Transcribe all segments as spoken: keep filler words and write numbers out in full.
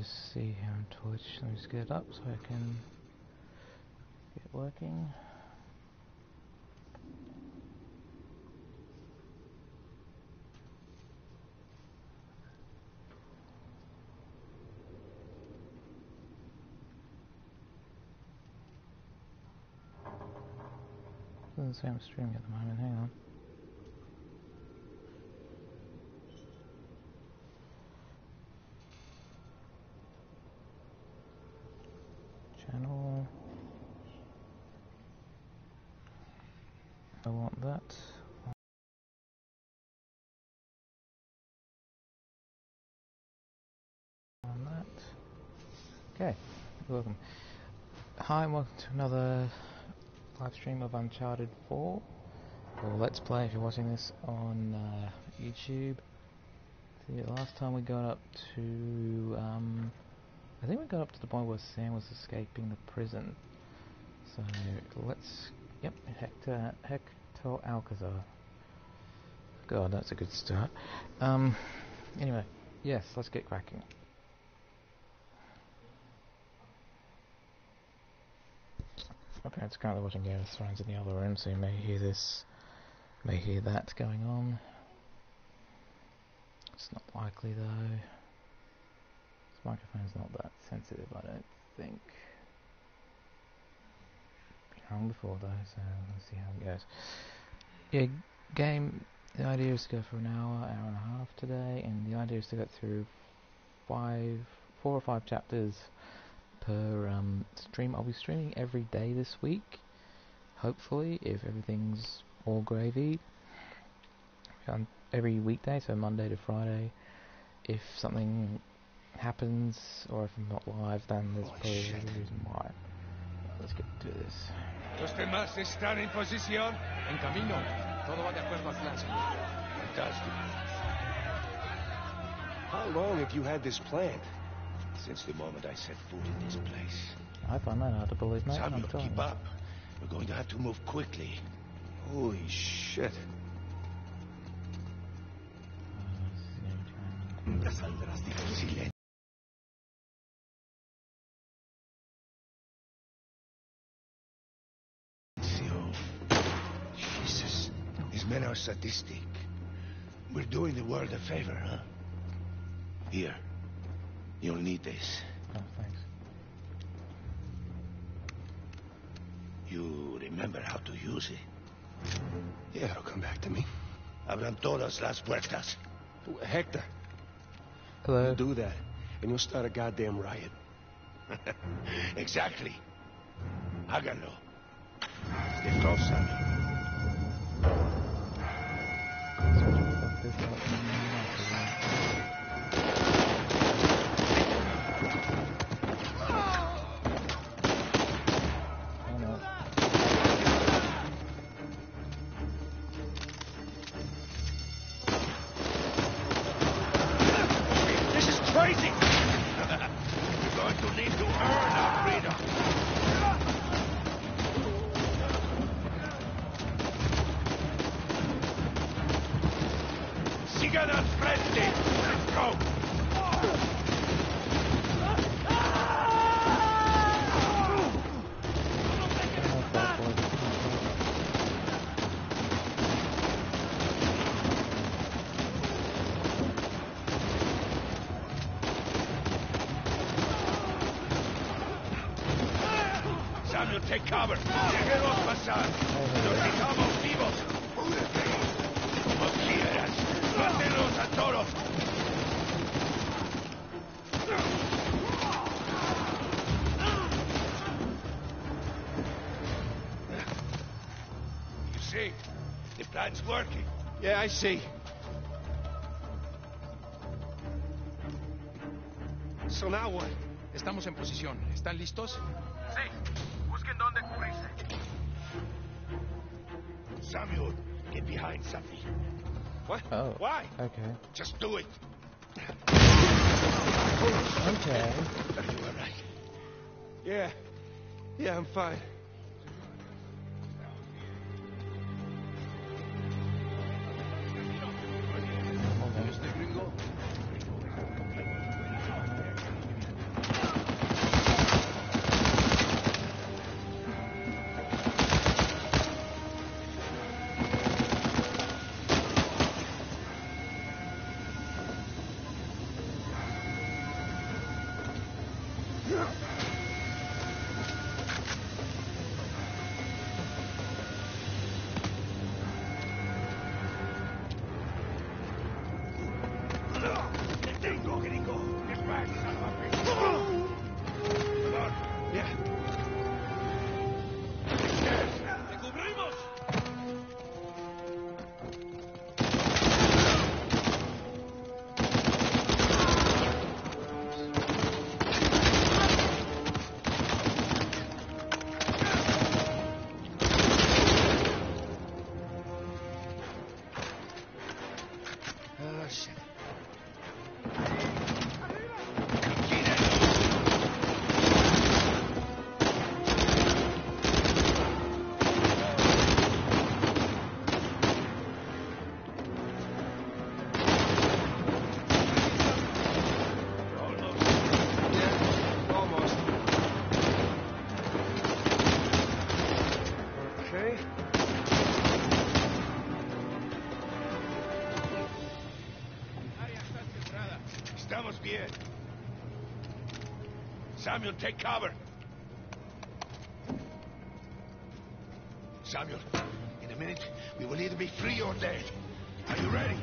just see here on Twitch. Let me just get it up so I can get it working. Doesn't say I'm streaming at the moment, hang on. Channel. I want that. I want that. Okay, welcome. Hi and welcome to another live stream of Uncharted four, or Let's Play if you're watching this on uh, YouTube. The last time we got up to, um, I think we got up to the point where Sam was escaping the prison. So let's, yep, Hector, Hector Alcazar. God, that's a good start. Um, anyway, yes, let's get cracking. My parents are currently watching Game of Thrones in the other room, so you may hear this, may hear that going on. It's not likely though. This microphone's not that sensitive, I don't think. Been wrong before though, so let's see how it goes. Yeah, game, the idea is to go for an hour, hour and a half today, and the idea is to get through five, four or five chapters per um, stream. I'll be streaming every day this week, hopefully, if everything's all gravy. Um, every weekday, so Monday to Friday. If something happens, or if I'm not live, then there's oh probably shit. a reason why. Let's get to this. Los demás están en posición. En camino. Todo va de acuerdo al plan. Fantastic. How long have you had this planned? Since the moment I set foot in this place. I find that hard to believe, mate. Samuel, keep up. We're going to have to move quickly. Holy shit. Jesus. These men are sadistic. We're doing the world a favor, huh? Here. You'll need this. Oh, thanks. You remember how to use it? Yeah, it'll come back to me. Abran todas las puertas. Hector. Hello. You'll do that, and you'll start a goddamn riot. Exactly. Háganlo. Stay close, Sammy. Take cover. Déjenos pasar. Los dejamos vivos. Como quieras. Mátenlos a todos. You see? The plan's working. Yeah, I see. So now what? Estamos en posición. ¿Están listos? Sí. ¿Dónde cubrirse? Samuel, get behind something. What? Oh. Why? Okay. Just do it. Okay. Are you all right? Yeah. Yeah, I'm fine. Samuel, take cover. Samuel, in a minute, we will either be free or dead. Are you ready?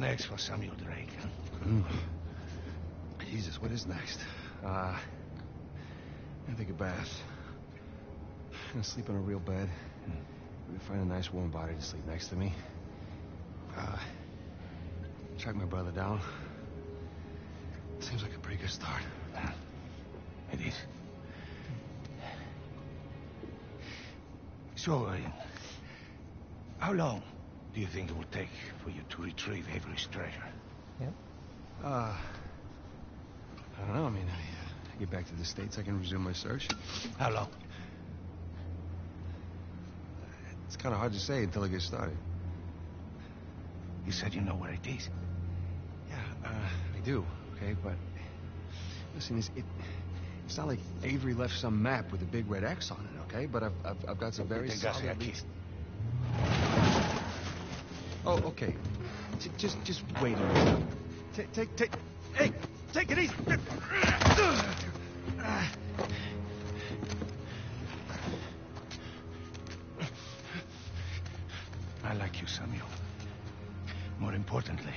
Next for Samuel Drake. Mm. Jesus, what is next? Uh, I'm gonna take a bath. I'm gonna sleep in a real bed. Mm. Maybe find a nice warm body to sleep next to me. Uh, track my brother down. Seems like a pretty good start. Uh, it is. So, uh, how long do you think it will take for you to retrieve Avery's treasure? Yeah. Uh, I don't know. I mean, I uh, get back to the States, I can resume my search. How long? It's kind of hard to say until I get started. You said you know where it is. Yeah, uh, I do. Okay, but listen, it's, it, it's not like Avery left some map with a big red X on it, okay? But I've, I've, I've got some very solid leads. Oh, okay. J just, just wait a minute. Take, take, take, hey, take it easy. I like you, Samuel. More importantly,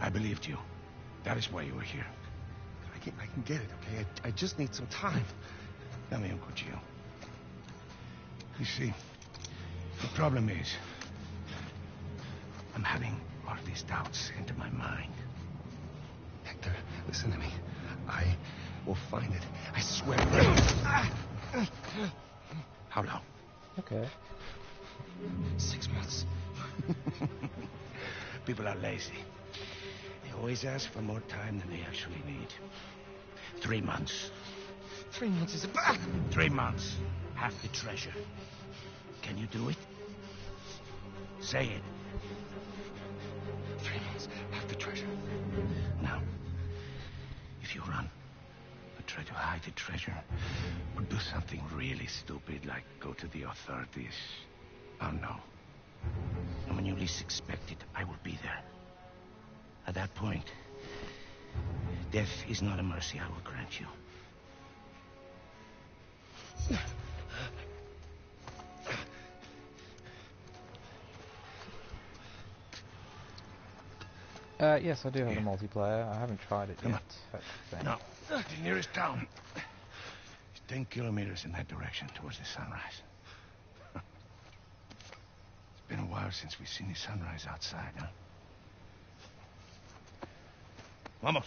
I believed you. That is why you were here. I can, I can get it, okay? I, I just need some time. Tell me, Uncle Gio. You see, the problem is, I'm having all these doubts into my mind. Hector, listen to me. I will find it. I swear. How long? Okay. Six months. People are lazy. They always ask for more time than they actually need. Three months. Three months is a... Three months. Half the treasure. Can you do it? Say it. Three months. Half the treasure. Now, if you run and try to hide the treasure, or do something really stupid like go to the authorities, I'll know. And when you least expect it, I will be there. At that point, death is not a mercy I will grant you. Uh, yes, I do have yeah. a multiplayer. I haven't tried it Come yet. On. No, the nearest town is ten kilometers in that direction towards the sunrise. It's been a while since we've seen the sunrise outside, huh? Vamos.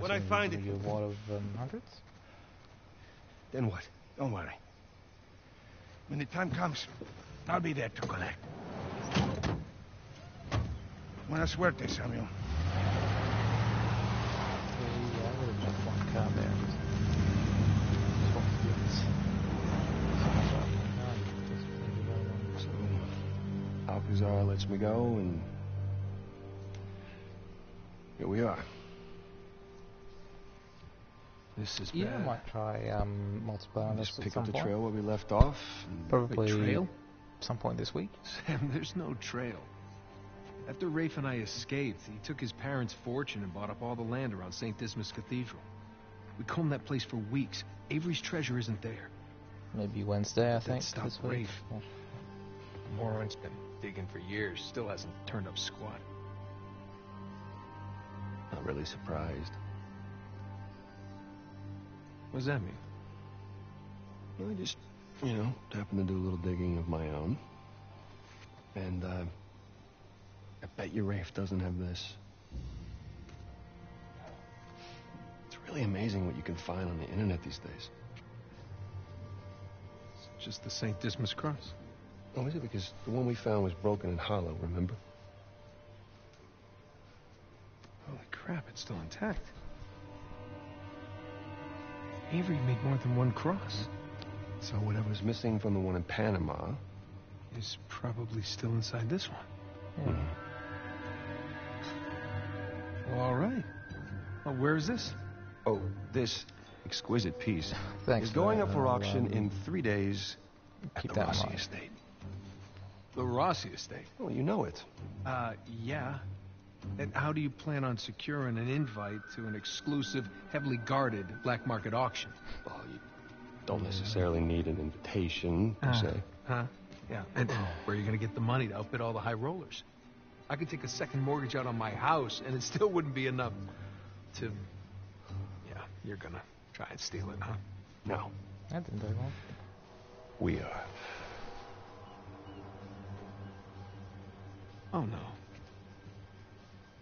When I find it... What of um, hundreds? Then what? Don't worry. When the time comes, I'll be there to collect. Buena suerte, Samuel. I would have just one car there. Alcazar lets me go, and here we are. This is bad. Yeah, I might try um, multiplayer. Just pick up the trail where we left off. Probably trail? Some point this week. Sam, there's no trail. After Rafe and I escaped, he took his parents' fortune and bought up all the land around Saint Dismas Cathedral. We combed that place for weeks. Avery's treasure isn't there. Maybe Wednesday, I think. Stop Rafe. Well, moron's been digging for years, still hasn't turned up squat. Not really surprised. What does that mean? Well, I just, you know, happened to do a little digging of my own. And, uh, I bet you Rafe doesn't have this. It's really amazing what you can find on the internet these days. It's just the Saint Dismas cross. Oh, is it? Because the one we found was broken and hollow, remember? Holy crap, it's still intact. Avery made more than one cross. So whatever's missing from the one in Panama... is probably still inside this one. Hmm. Well, all right. Well, where is this? Oh, this exquisite piece Thanks is going up for auction um, in three days at Keep the Rossi Estate. The Rossi Estate? Well, you know it. Uh, yeah. And how do you plan on securing an invite to an exclusive, heavily guarded black market auction? Well, you don't necessarily need an invitation, per uh, se. Huh? Yeah. And where are you going to get the money to outbid all the high rollers? I could take a second mortgage out on my house, and it still wouldn't be enough to... Yeah, you're going to try and steal it, huh? No. That didn't take long. We are. Oh, no.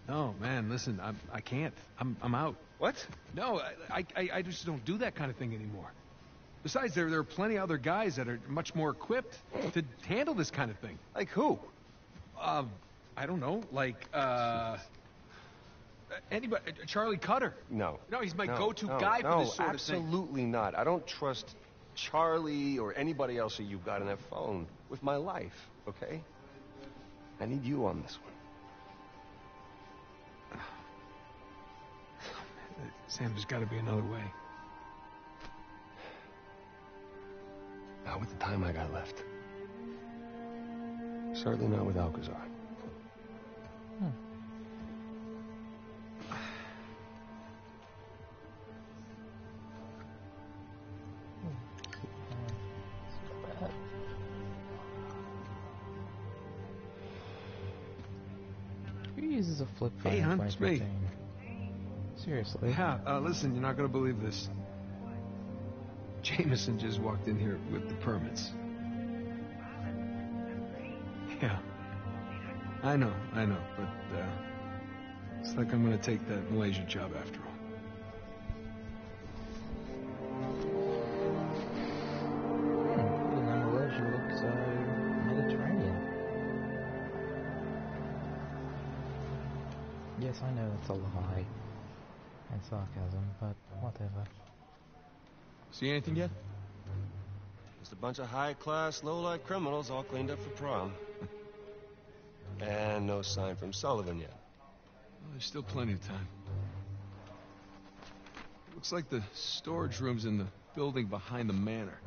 No, man, listen, I, I can't. I'm, I'm out. What? No, I, I, I just don't do that kind of thing anymore. Besides, there, there are plenty of other guys that are much more equipped to handle this kind of thing. Like who? Um, I don't know, like, uh... anybody? Charlie Cutter? No. No, he's my no, go-to no, guy no, for this sort of thing. No, absolutely not. I don't trust Charlie or anybody else that you've got on that phone with my life, okay? I need you on this one. Sam, there's got to be another way. Not with the time I got left. Certainly not with Alcazar. Hmm. Who uses a flip phone? Hey, hunt, it's me. Seriously? Yeah, uh, listen, you're not going to believe this. Jameson just walked in here with the permits. Yeah. I know, I know, but, uh... it's like I'm gonna take that Malaysia job after all. Hmm. Malaysia looks, uh, Mediterranean. Yes, I know it's a lie. And sarcasm, but whatever. See anything yet? Just a bunch of high-class, low-life criminals all cleaned up for prom. And no sign from Sullivan yet. Well, there's still plenty of time. It looks like the storage room's in the building behind the manor.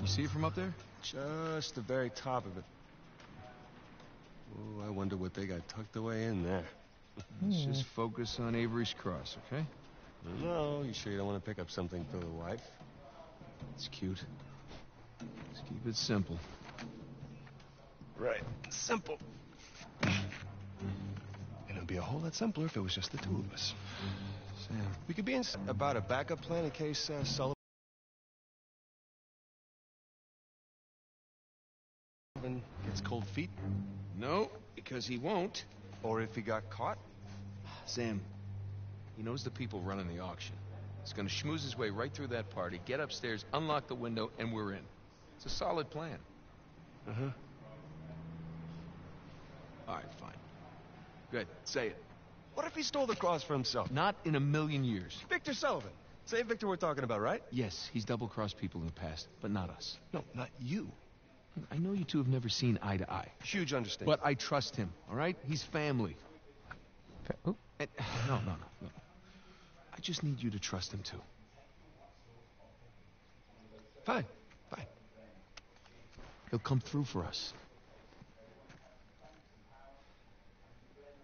You see it from up there? Just the very top of it. Oh, I wonder what they got tucked away in there. Let's yeah. just focus on Avery's cross, okay? No, you sure you don't want to pick up something for the wife? It's cute. Let's keep it simple. Right. Simple. And it'd be a whole lot simpler if it was just the two of us. Sam. We could be in about a backup plan in case uh, Sullivan gets cold feet. No, because he won't. Or if he got caught. Sam, he knows the people running the auction. He's going to schmooze his way right through that party, get upstairs, unlock the window, and we're in. It's a solid plan. Uh-huh. All right, fine. Good. Say it. What if he stole the cross for himself? Not in a million years. Victor Sullivan. Same Victor we're talking about, right? Yes, he's double-crossed people in the past, but not us. No, not you. I know you two have never seen eye to eye. Huge understanding. But I trust him, all right? He's family. Fa and, no, no, no, no. I just need you to trust him, too. Fine. Fine. He'll come through for us.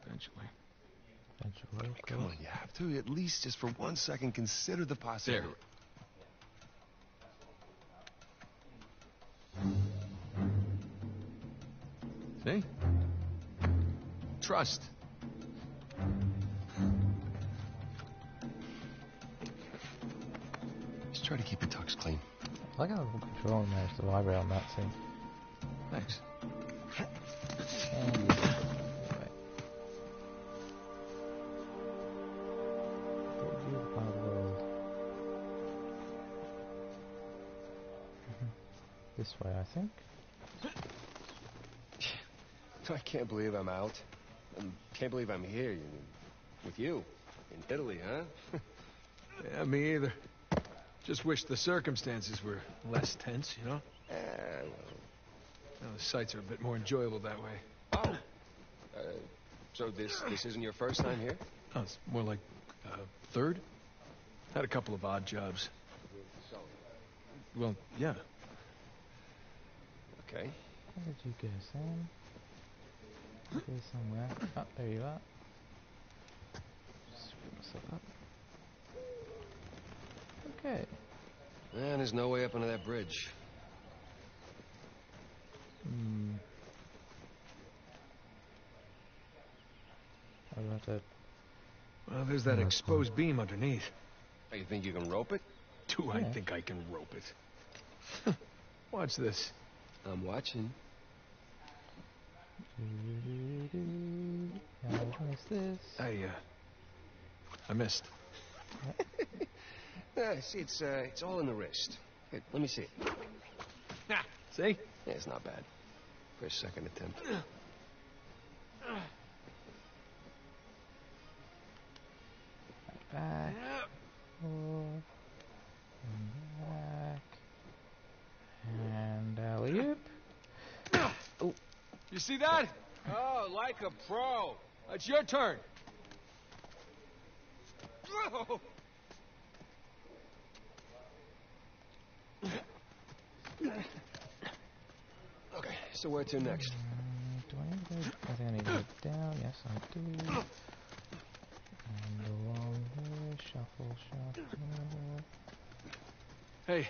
Eventually. Eventually. Come on, you have to at least just for one second consider the possibility. There. See? Trust. Just try to keep the tux clean. I got a little control and manage the library on that scene. Thanks. And this way, I think. I can't believe I'm out. I can't believe I'm here. You, with you. In Italy, huh? Yeah, me either. Just wish the circumstances were less tense, you know? Uh, well. No, the sights are a bit more enjoyable that way. Oh! Uh, so this this isn't your first time here? No, it's more like uh, third. Had a couple of odd jobs. Well, yeah. Okay. Where did you go, Sam? You go somewhere. Oh, there you are. Screw myself up. Okay. And there's no way up under that bridge. Hmm. How about that? Well, there's that oh, exposed cool. beam underneath. Oh, you think you can rope it? Do yeah. I think I can rope it? Watch this. I'm watching. How is this? I, uh, I missed. uh, see, it's, uh, it's all in the wrist. Here, let me see it. Ah, see? Yeah, it's not bad. For a second attempt. Back. Forward, and back. And alley-oop. Oh. You see that? Oh, like a pro. It's your turn. Whoa. Okay, so where to next? Um, do I need to go? I think I need to go down. Yes, I do. And along here, shuffle, shuffle. Hey,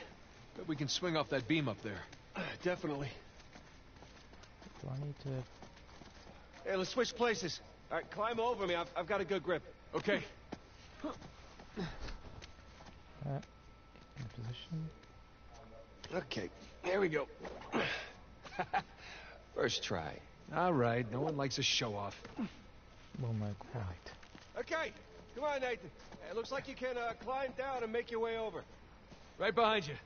bet we can swing off that beam up there. Uh, definitely. Do I need to? Hey, let's switch places. All right, climb over me. I've, I've got a good grip. Okay. Uh, in position. Okay, here we go. First try. All right, no one likes a show-off. Well, my God. Okay, come on, Nathan. It looks like you can uh, climb down and make your way over. Right behind you.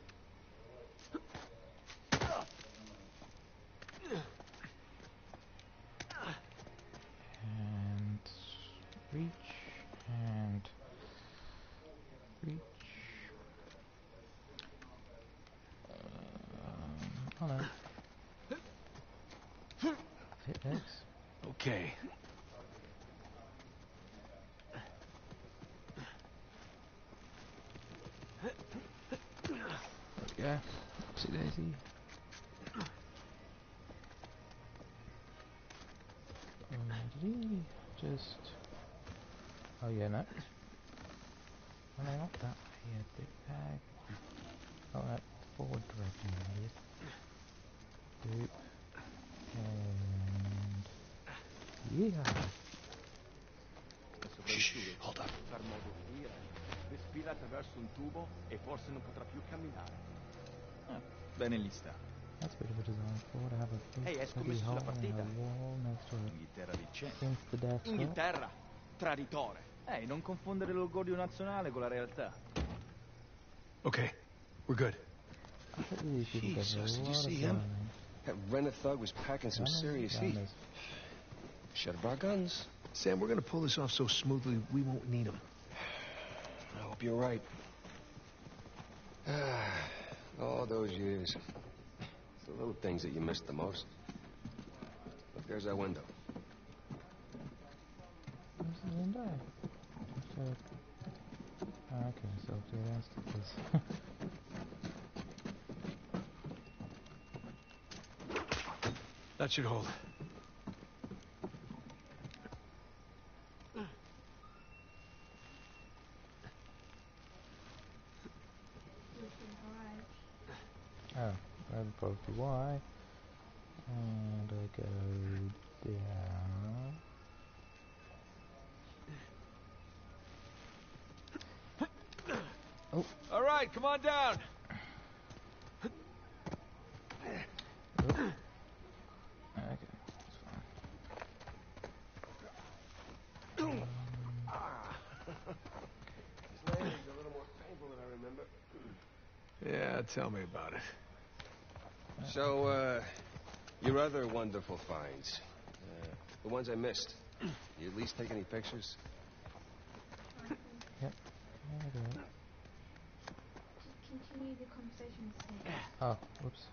And reach, and reach. Hello. Hit X. Okay. There we go. Oopsie daisy. Just. Oh yeah, no. Oh no, not that way. Yeah, big bag. Oh, that forward direction. Yes. And yeah. Shh, hold up. Respira attraverso un tubo e forse non potrà più camminare. Bene lista. That's a bit of a design forward. I have a hey, è scommesso sulla partita. Inghilterra vincente. Inghilterra, traditore. Ehi, non confondere l'orgoglio nazionale con la realtà. Okay, we're good. Jesus, did you see him? That Renathug was packing some serious heat. Shut up our guns. Sam, we're gonna pull this off so smoothly we won't need them. I hope you're right. All those years. It's the little things that you miss the most. Look, there's our window. There's the window. So, okay, so do the rest of this. That should hold. Oh, that'd probably be why. And I go down. Oh. All right, come on down. Tell me about it. So, uh, your other wonderful finds. Uh, the ones I missed. You at least take any pictures? Yep. Continue the conversation with Sam. Oh, whoops.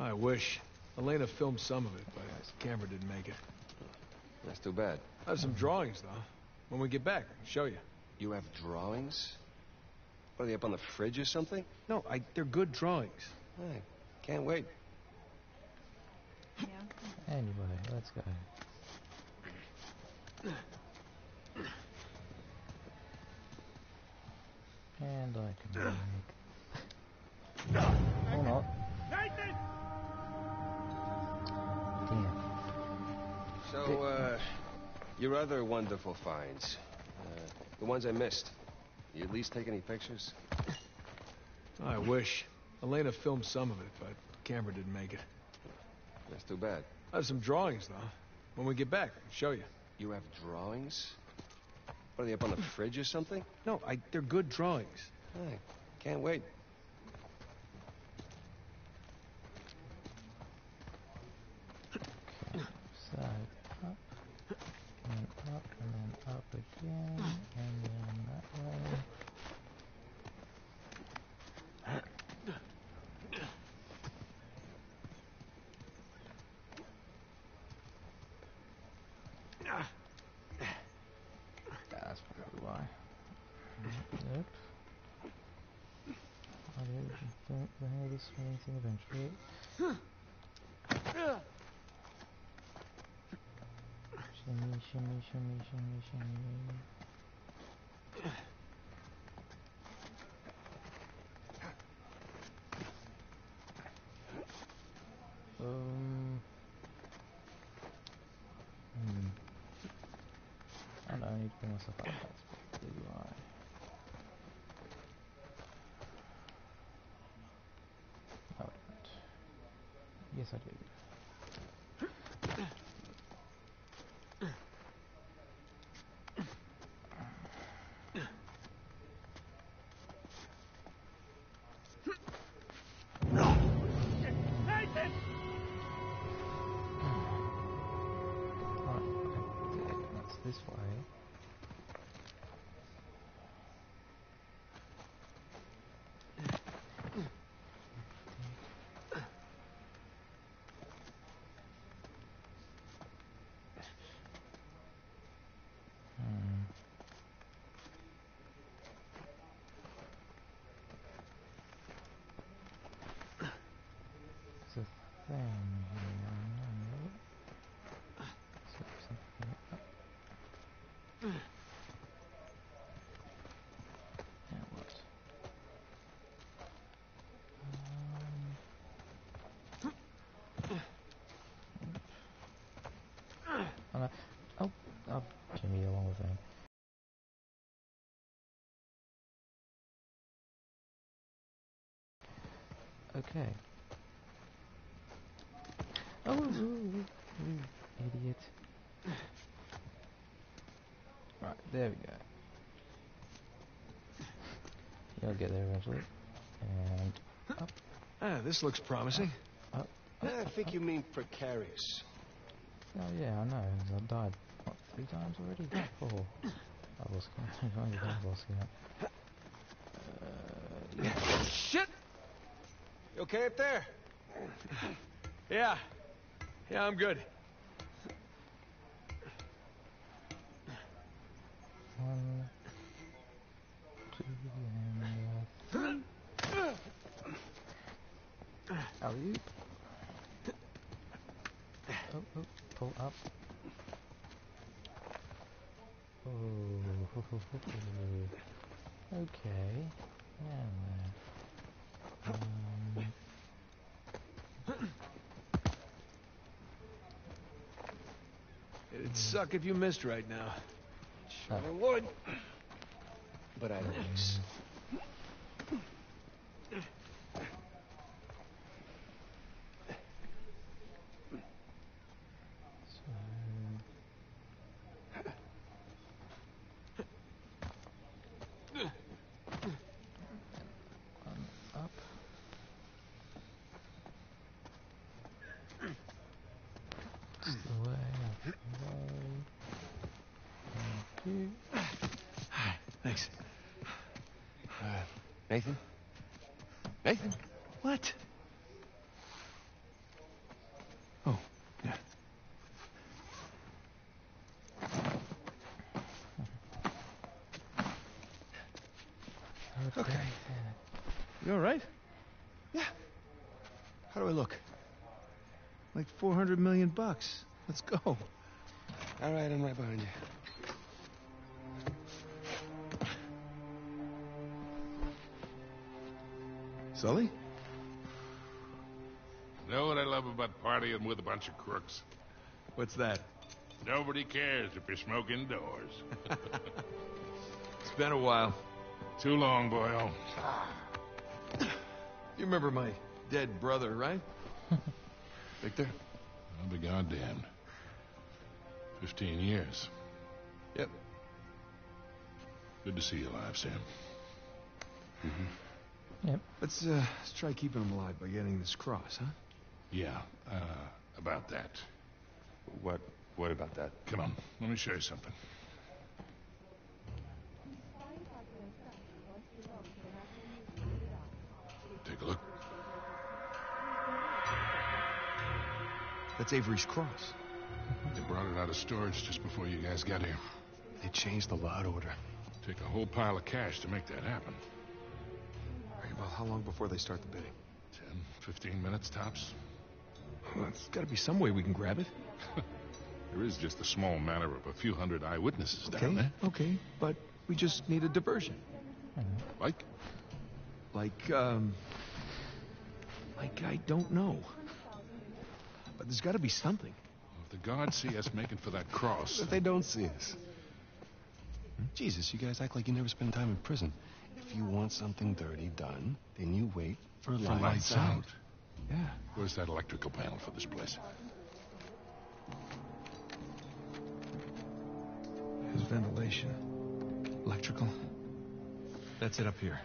I wish. Elena filmed some of it, but the camera didn't make it. That's too bad. I have some drawings, though. When we get back, I'll show you. You have drawings? What, are they up on the fridge or something? No, I, they're good drawings. I can't wait. Yeah. Anyway, let's go. And I can make... or not. Nathan! Damn. So, uh, your other wonderful finds. Uh, the ones I missed. You at least take any pictures? I wish. Elena filmed some of it, but the camera didn't make it. That's too bad. I have some drawings, though. When we get back, I'll show you. You have drawings? What, are they up on the fridge or something? No, I, they're good drawings. I Can't wait. Side up, and then up, and then up again, and then that way. That's probably why. Nope. I don't know this swing thing eventually. Shimmy, shimmy, shimmy, shimmy, shimmy. Um. Hmm. I know I need to bring myself up. That's probably why. No, I don't. Yes, I do. Okay. Oh, you idiot. Right, there we go. You'll get there eventually. And up. Ah, this looks promising. Up, up, up, up, I think up. You mean precarious. Oh, yeah, I know. I've died, what, three times already? Four. I was going to yeah. Shit! You okay up there? Yeah. Yeah, I'm good. One, two, and three. How are you? Oh, oh, pull up. Oh, okay. Yeah, man. Um, it'd suck if you missed right now. Sure oh. would. But I miss. Nathan? Nathan? What? Oh, yeah. Okay. Okay. You all right? Yeah. How do I look? Like four hundred million bucks. Let's go. All right, I'm right behind you. Sully? Know what I love about partying with a bunch of crooks? What's that? Nobody cares if you smoke indoors. It's been a while. Too long, Boyle. You remember my dead brother, right? Victor? I'll be goddamned. Fifteen years. Yep. Good to see you alive, Sam. Mm-hmm. Yep. Let's, uh, let's try keeping him alive by getting this cross, huh? Yeah, uh, about that. What, what about that? Come on, let me show you something. Take a look. That's Avery's cross. They brought it out of storage just before you guys got here. They changed the lot order. Take a whole pile of cash to make that happen. Right, well, how long before they start the bidding? Ten, fifteen minutes tops. Well, there's got to be some way we can grab it. There is just a small matter of a few hundred eyewitnesses okay, down there. Okay, but we just need a diversion. Mm-hmm. Like? Like, um... Like, I don't know. But there's got to be something. Well, if the guards see us making for that cross... But they don't see us. Jesus, you guys act like you never spend time in prison. If you want something dirty done, then you wait for, for lights, lights out. out. Yeah. Where's that electrical panel for this place? There's ventilation. Electrical. That's it up here.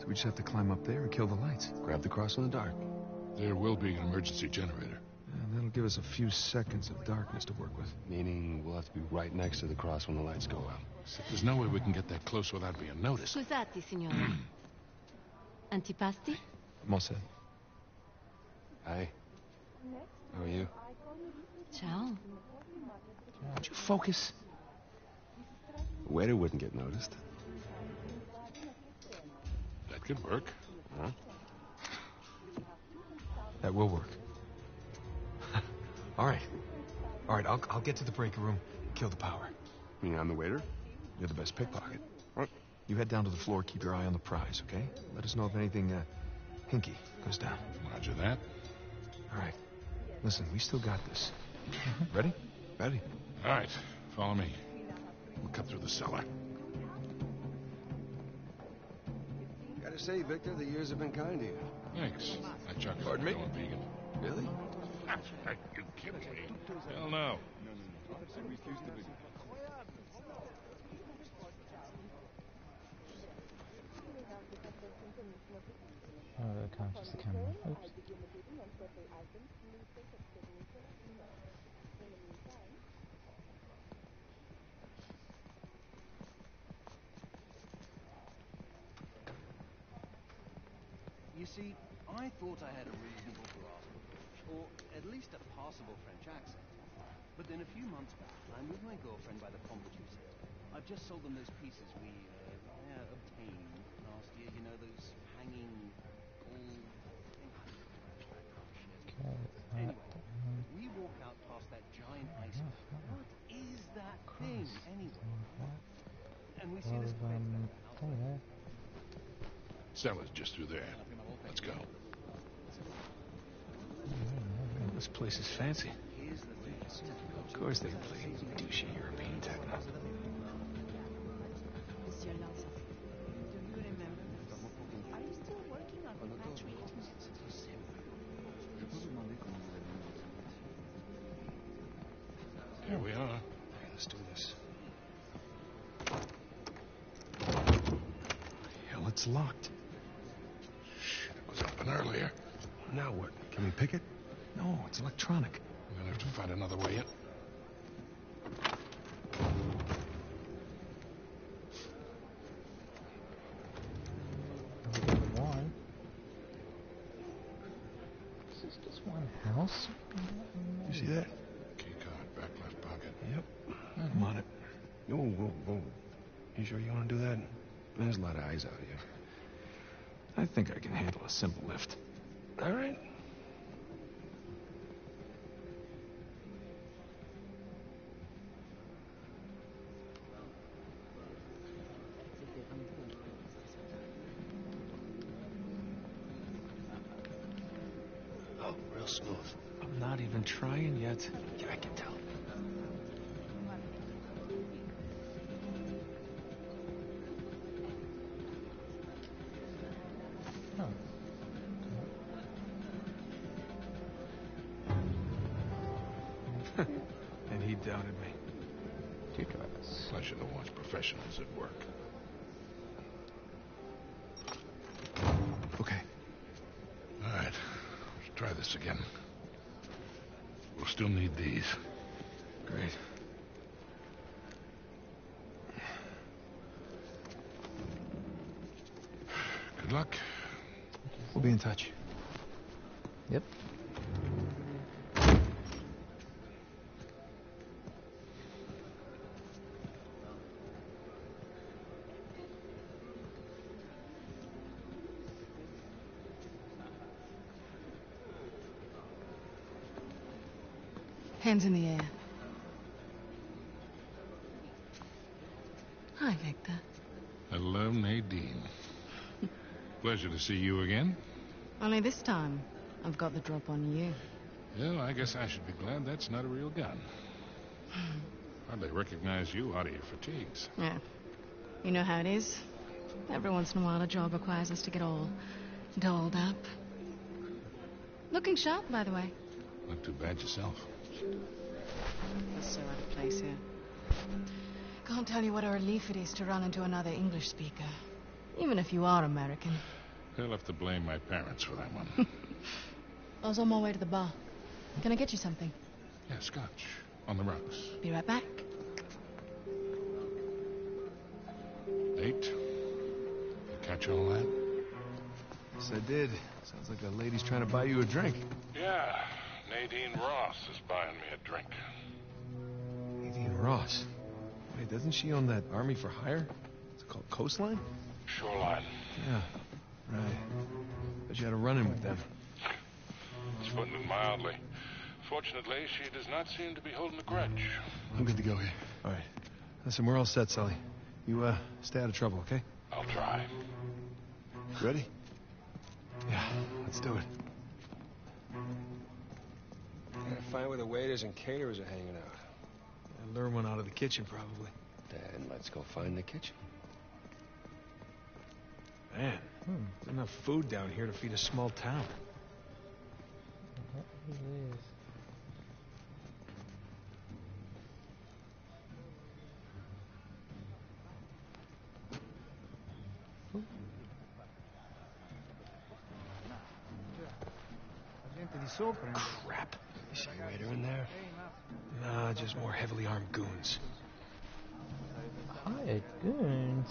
So we just have to climb up there and kill the lights. Grab the cross in the dark. There will be an emergency generator. And that'll give us a few seconds of darkness to work with. Meaning we'll have to be right next to the cross when the lights go out. So there's no way we can get that close without being noticed. Scusate, signora. Antipasti? I'm all set. Hi. How are you? Ciao. Would you focus? The waiter wouldn't get noticed. That could work. Huh? That will work. All right. All right, I'll, I'll get to the break room, kill the power. You mean I'm the waiter? You're the best pickpocket. What? You head down to the floor, keep your eye on the prize, okay? Let us know if anything uh, hinky goes down. Roger that. All right. Listen, we still got this. Ready? Ready. All right, follow me. We'll cut through the cellar. Gotta say, Victor, the years have been kind to you. Thanks. I chuckled. Pardon me? Going vegan. Really? Are you kidding me? Hell no. Oh, I can't adjust the camera. Oops. You see, I thought I had a reasonable grasp. Or at least a passable French accent. But then a few months back, I'm with my girlfriend by the pond producer. I've just sold them those pieces we uh, uh, obtained last year. You know, those hanging gold things. Anyway, we walk out past that giant ice. What is that thing, anyway? And we see this um, there. Cellar's just through there. Let's go. This place is fancy. Of course they play douchey European techno. Here we are. All right, let's do this. Hell, it's locked. Shit, it was open earlier. Now what? Can we pick it? No, it's electronic. We're gonna have to find another way in. One. Is this just one house? You see that? Key card, back left pocket. Yep. Mm-hmm. I'm on it. Whoa, whoa, whoa. You sure you want to do that? There's a lot of eyes out here. I think I can handle a simple lift. All right. Trying yet? Yeah, I can tell. Oh. And he doubted me. Two guys. Pleasure to watch professionals at work. this again. We'll still need these. Great. Good luck. We'll be in touch. Yep. Hands in the air. Hi, Victor. Hello, Nadine. Pleasure to see you again. Only this time, I've got the drop on you. Well, I guess I should be glad that's not a real gun. Hardly recognize you out of your fatigues. Yeah. You know how it is. Every once in a while, a job requires us to get all dolled up. Looking sharp, by the way. Not too bad yourself. We're so out of place here. Can't tell you what a relief it is to run into another English speaker. Even if you are American. They'll have to blame my parents for that one. I was on my way to the bar. Can I get you something? Yeah, scotch. On the rocks. Be right back. Eight. You catch all that? Yes, I did. Sounds like a lady's trying to buy you a drink. Yeah. Nadine Ross is buying me a drink. Nadine Ross? Wait, doesn't she own that Army for Hire? It's called Coastline? Shoreline. Yeah, right. But you had a run-in with them. She's putting it mildly. Fortunately, she does not seem to be holding a grudge. I'm good to go here. All right. Listen, we're all set, Sully. You, uh, stay out of trouble, okay? I'll try. Ready? Yeah, let's do it. Gotta find where the waiters and caterers are hanging out. I lured one out of the kitchen, probably. Then let's go find the kitchen. Man, hmm. there's enough food down here to feed a small town. Crap. You see a waiter in there? Nah, just more heavily armed goons. Hi, goons.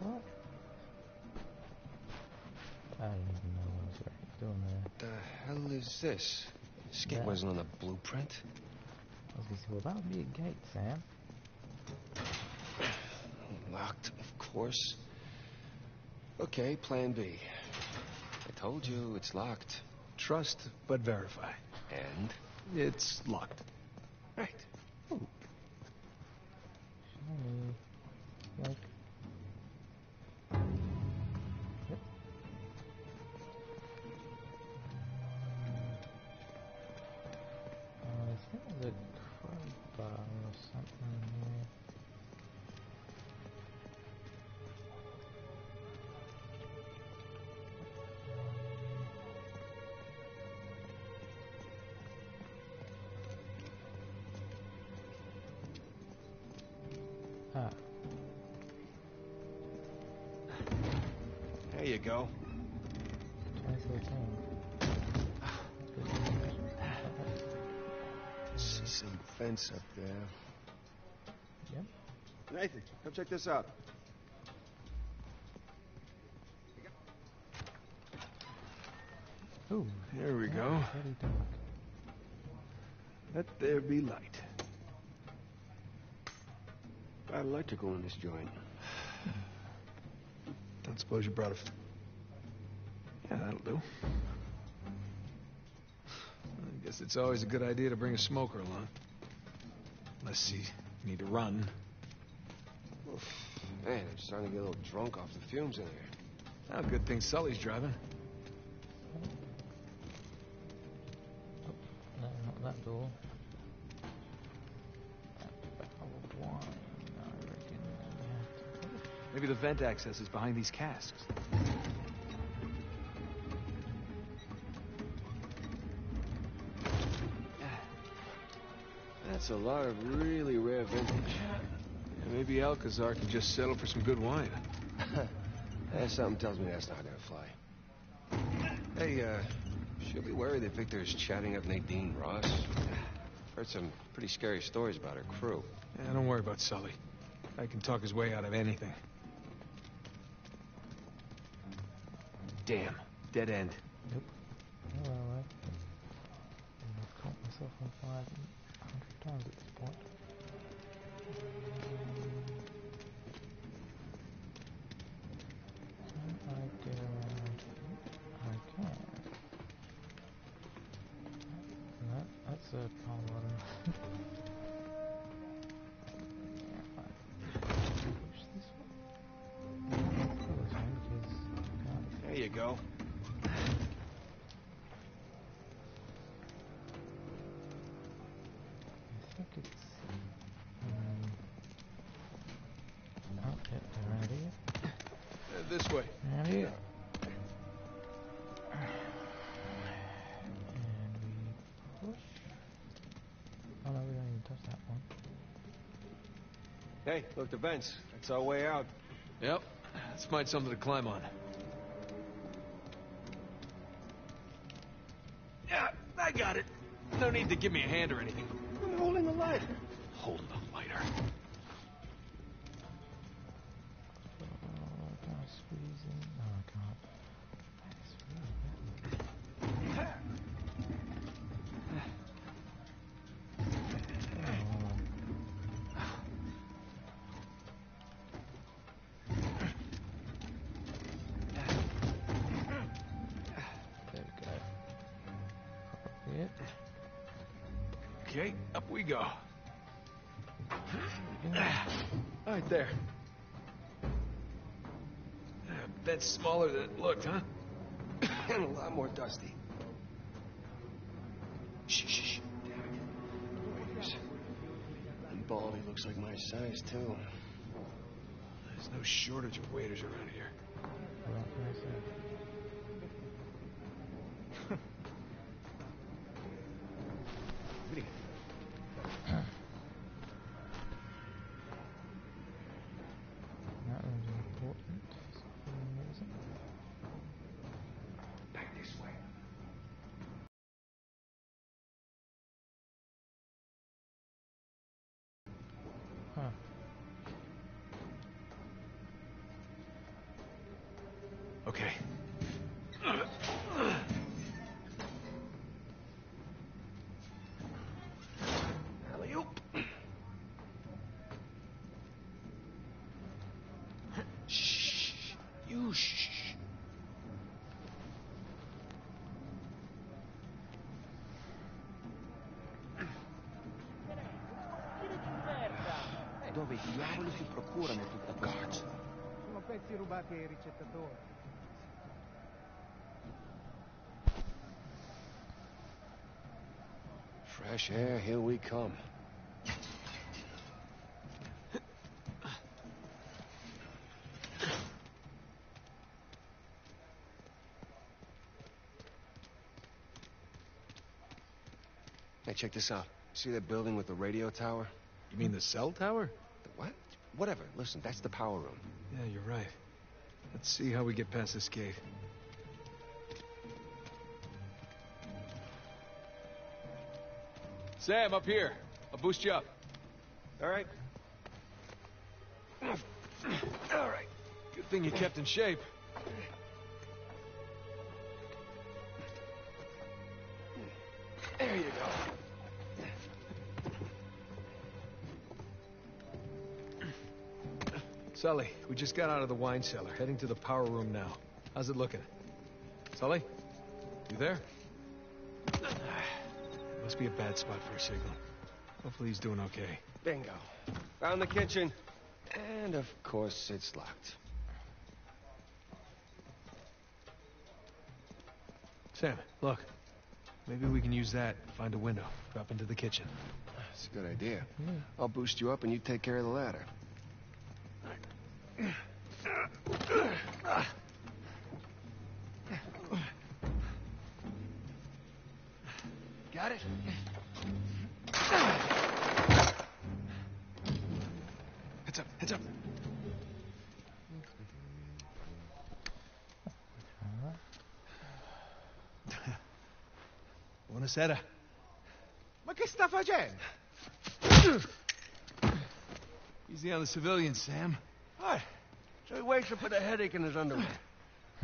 What? I don't even know what I was doing there. What the hell is this? This gate wasn't on the blueprint. I was gonna say, well, that would be a gate, Sam. Locked, of course. Okay, plan B. I told you, it's locked. Trust, but verify. And? It's locked. Right. Ooh. Shiny. Like. Yep. Uh, is that the crowbar or something here? Go. See some fence up there. Yep. Nathan, come check this out. Ooh, here we go. Let there be light. Got electrical in this joint. Don't suppose you brought a. Yeah, that'll do. I guess it's always a good idea to bring a smoker along. Unless you need to run. Oof. Man, I'm starting to get a little drunk off the fumes in here. Oh, good thing Sully's driving. Oh, no, not that door. Maybe the vent access is behind these casks. That's a lot of really rare vintage. Yeah, maybe Alcazar could just settle for some good wine. Something tells me that's not gonna fly. Hey, uh, should we worry that Victor is chatting up Nadine Ross? Heard some pretty scary stories about her crew. Yeah, don't worry about Sully. I can talk his way out of anything. Damn. Dead end. Nope. Well, right. I've caught myself on fire a hundred times at this point. Hey, look, the vents. That's our way out. Yep. This might be something to climb on. Yeah, I got it. No need to give me a hand or anything. I'm holding the lighter. Holding the lighter. Okay, up we go. Right there. That's smaller than it looked, huh? And a lot more dusty. Shh, shh, shh. Damn it. I'm bald. He looks like my size, too. There's no shortage of waiters around here. Okay. Alley-oop. Shh. You shh. Dove diavolo si procurano tutta questa? Sono pezzi rubati ai ricettatori. Fresh air, here we come. Hey, check this out. See that building with the radio tower? You mean the cell tower? The what? Whatever. Listen, that's the power room. Yeah, you're right. Let's see how we get past this gate. Sam, up here. I'll boost you up. All right. All right. Good thing you kept in shape. There you go. Sully, we just got out of the wine cellar, heading to the power room now. How's it looking? Sully? You there? Must be a bad spot for a signal. Hopefully he's doing okay. Bingo. Found the kitchen. And of course it's locked. Sam, look. Maybe we can use that to find a window. Drop into the kitchen. That's a good idea. Yeah. I'll boost you up and you take care of the ladder. Got it? Heads up, heads up. sera. Ma che sta facendo? Easy on the civilians, Sam. All right. So he wakes up with a headache in his underwear.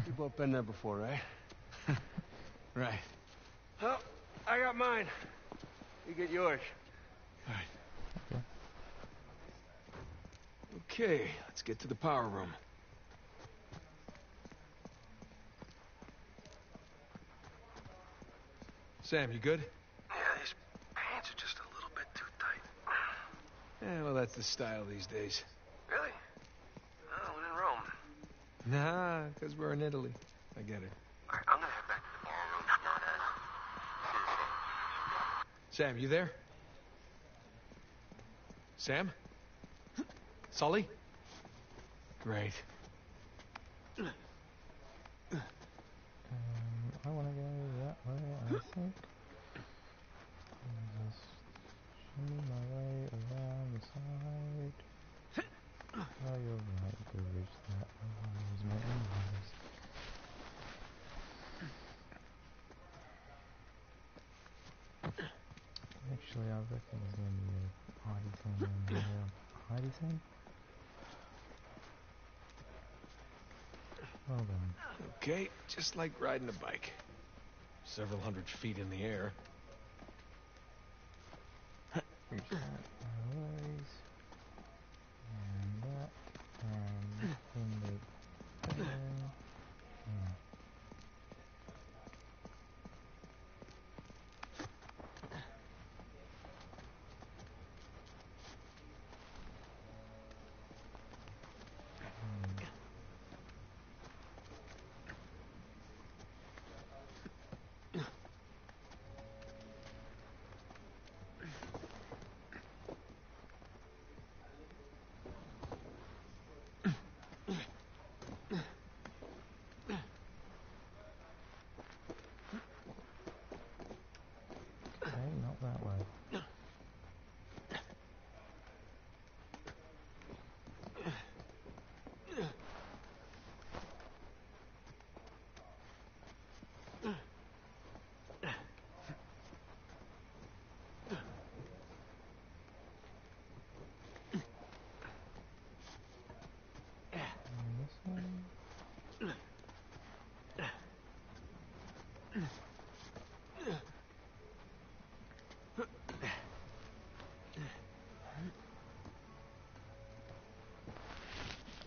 You've both been there before, right? Right. Well, I got mine. You get yours. All right. Okay. Okay, let's get to the power room. Sam, you good? Yeah, these pants are just a little bit too tight. Yeah, well, that's the style these days. Really? No, we're in Rome. Nah, because we're in Italy. I get it. All right, I'm gonna head back to the bar room. No, no. Sam, you there? Sam? Sully? Great. Um, I wanna go that way, I think. I'll just shoot my way around the side. Oh, you're right, you could reach that. I wanna use my invoice. Actually, I reckon there's gonna be a party thing in here. Party thing? Well done. Okay, just like riding a bike. Several hundred feet in the air. That, always. And that. And in the thing.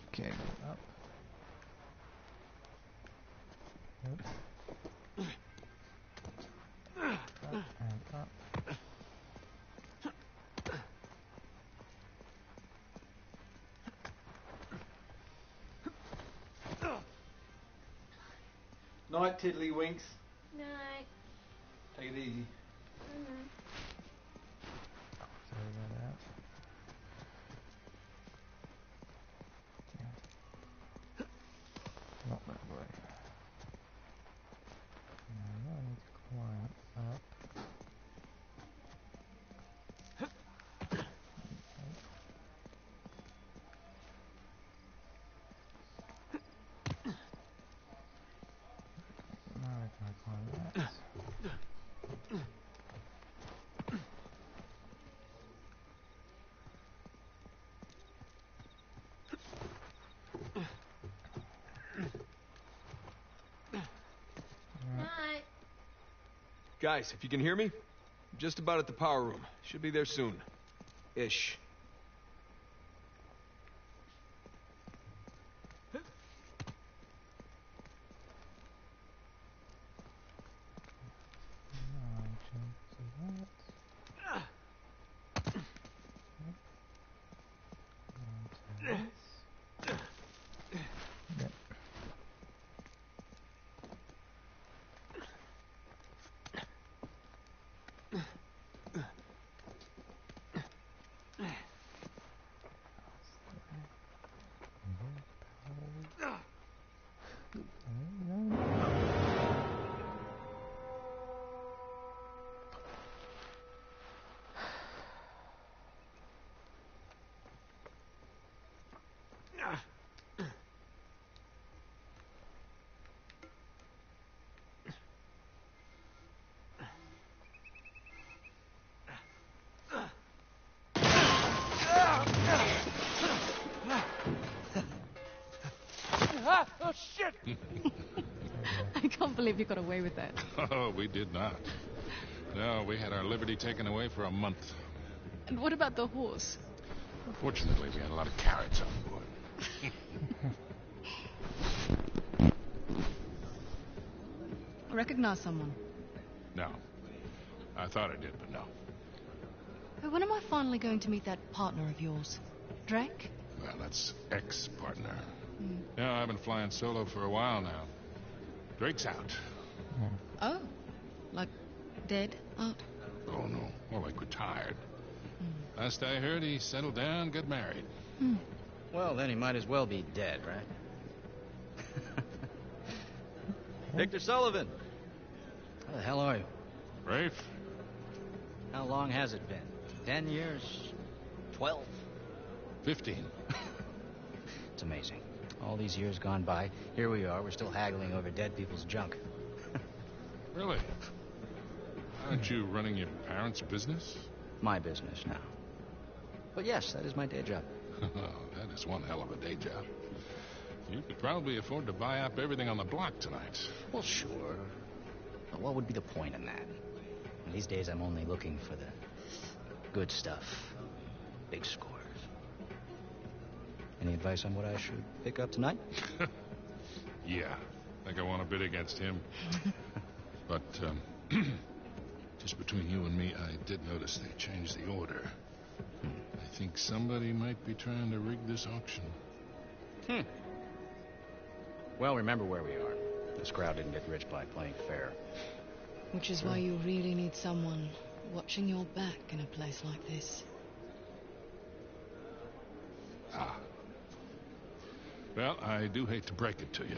Okay, go up. Oops. Up and up. Night, tiddlywinks. Night. Take it easy. Guys, if you can hear me, I'm just about at the power room. Should be there soon. Ish. Oh, shit! I can't believe you got away with that. Oh, we did not. No, we had our liberty taken away for a month. And what about the horse? Fortunately, we had a lot of carrots on board. Recognize someone? No. I thought I did, but no. When am I finally going to meet that partner of yours? Drake? Well, that's ex-partner. Mm. Yeah, I've been flying solo for a while now. Drake's out. Mm. Oh. Like, dead out? Oh, no. More like retired. Mm. Last I heard, he settled down, got married. Mm. Well, then he might as well be dead, right? Victor Sullivan! How the hell are you? Rafe? How long has it been? Ten years? Twelve? Fifteen. It's amazing. All these years gone by, here we are, we're still haggling over dead people's junk. Really? Aren't you running your parents' business? My business now. But yes, that is my day job. Oh, that is one hell of a day job. You could probably afford to buy up everything on the block tonight. Well, sure. But what would be the point in that? These days, I'm only looking for the good stuff. Big scores. Any advice on what I should pick up tonight? Yeah. I think I want to bid against him. But, um... just between you and me, I did notice they changed the order. Hmm. I think somebody might be trying to rig this auction. Hmm. Well, remember where we are. This crowd didn't get rich by playing fair. Which is why you really need someone watching your back in a place like this. Ah. Well, I do hate to break it to you.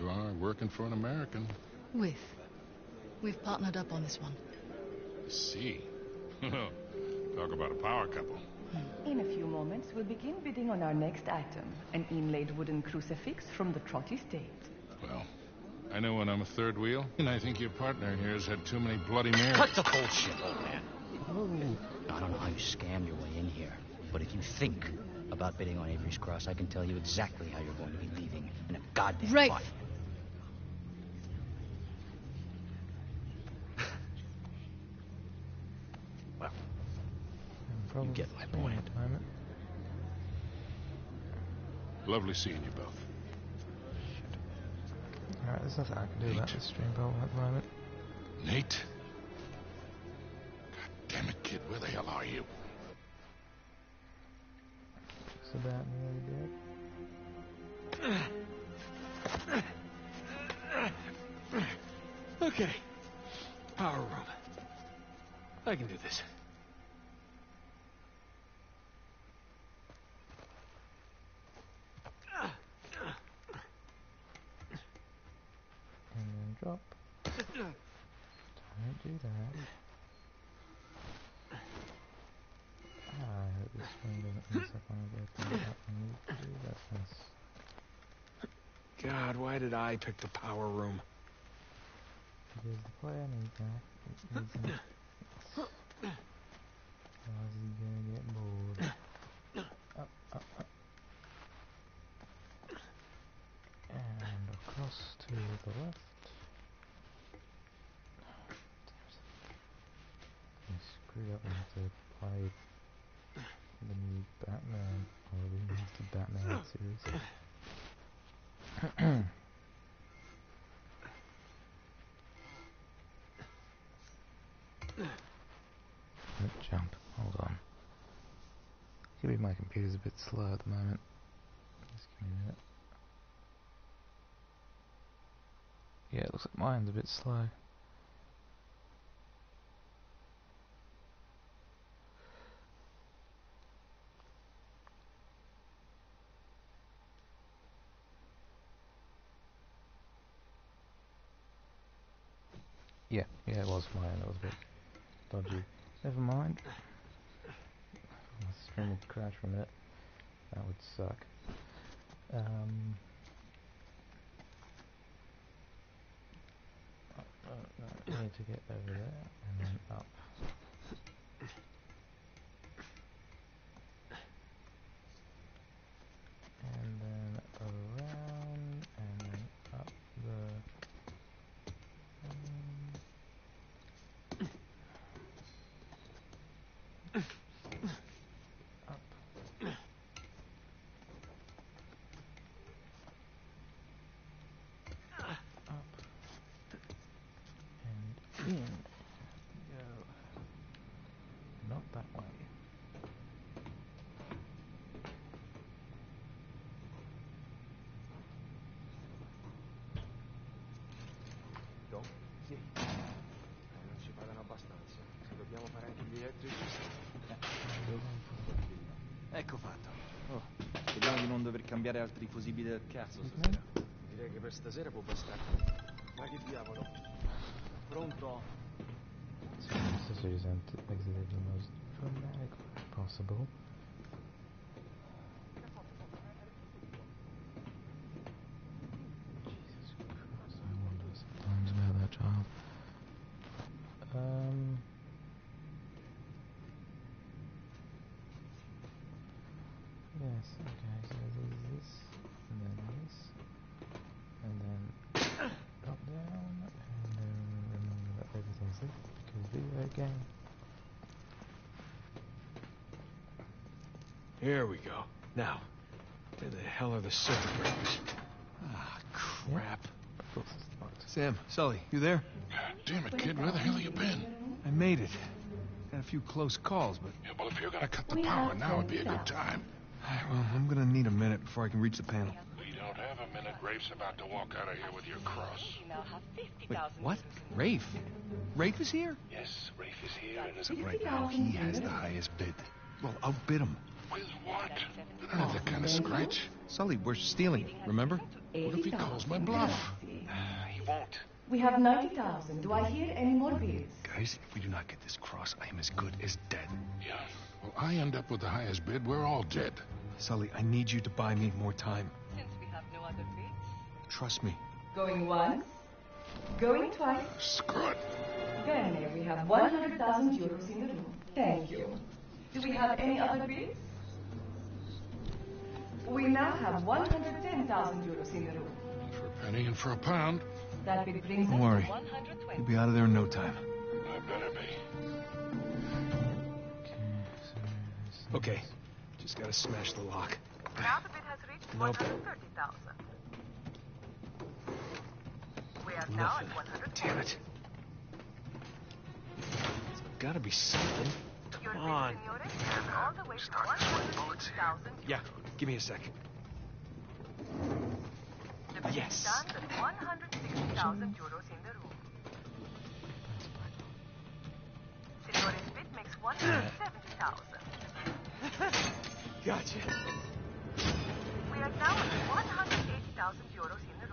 You are working for an American. With. We've partnered up on this one. I see. Talk about a power couple. In a few moments, we'll begin bidding on our next item. An inlaid wooden crucifix from the Trotty State. Well... I know when I'm a third wheel, and I think your partner here has had too many bloody marriages. Cut the bullshit, old man. Oh. I don't know how you scammed your way in here, but if you think about bidding on Avery's Cross, I can tell you exactly how you're going to be leaving in a goddamn Rafe. Fight. Well, you get my point. Lovely seeing you both. Alright, there's nothing I can do Nate. About this stream problem at the moment. Nate? God damn it, kid, where the hell are you? It's about nearly dead. Okay. Power room. I can do this. Drop. Don't do that. Ah, I hope this one doesn't mess up on the way that we need to do that first. God, why did I pick the power room? Because the player needs that. It's easy. Otherwise he's gonna get bored. Up, up, up. And across to the left. Screwed up and have to play the new Batman or the new Batman series. Don't jump, hold on. Maybe my computer's a bit slow at the moment. Just give me a minute. Yeah, it looks like mine's a bit slow. Yeah, yeah, it was mine. That was a bit dodgy. Never mind. My stream would crash from it. That would suck. Um. Oh, oh, no, I need to get over there and then up. And then around. Ecco fatto. Oh, speriamo di non dover cambiare altri fusibili del cazzo stasera. Mm-hmm. Direi che per stasera può bastare. Ma che diavolo? Pronto? This is exited the most dramatic way possible. Jesus Christ, I wonder sometimes about that child. Um... Yes, okay, so there's this, and then this, and then drop down, and then remember that everything's this, because video game. Here we go. Now, where the hell are the circuit breakers? Ah, crap. Yeah. Sam, Sully, you there? God damn it, kid, where the hell have you been? I made it. Had a few close calls, but... Yeah, well, if you're gonna cut the power, now would be a good time. Well, I'm gonna need a minute before I can reach the panel. We don't have a minute. Rafe's about to walk out of here with your cross. Wait, what? Rafe? Rafe is here? Yes, Rafe is here, and as of right now, he has the highest bid. Well, outbid him. With what? I don't have that kind of scratch. Sully, we're stealing, remember? What if he calls my bluff? He won't. We have ninety thousand. Do I hear any more bids? Guys, if we do not get this cross, I am as good as dead. Yeah. Well, I end up with the highest bid. We're all dead. Sully, I need you to buy me more time. Since we have no other bids. Trust me. Going once. Going twice. Screw it. Then we have one hundred thousand euros in the room. Thank you. Do we have any other bids? We now have one hundred ten thousand euros in the room. And for a penny and for a pound. That big brings Don't worry. one hundred twenty. You'll be out of there in no time. I better be. Okay, just gotta smash the lock. Now the bid has reached one hundred thirty thousand. We are now at one hundred. Damn it. There's gotta be something. Come on. Yeah, give me a sec. Yes. one hundred sixty thousand euros in the room. Signore's bid makes one hundred seventy thousand. Gotcha. We are now at one hundred eighty thousand euros in the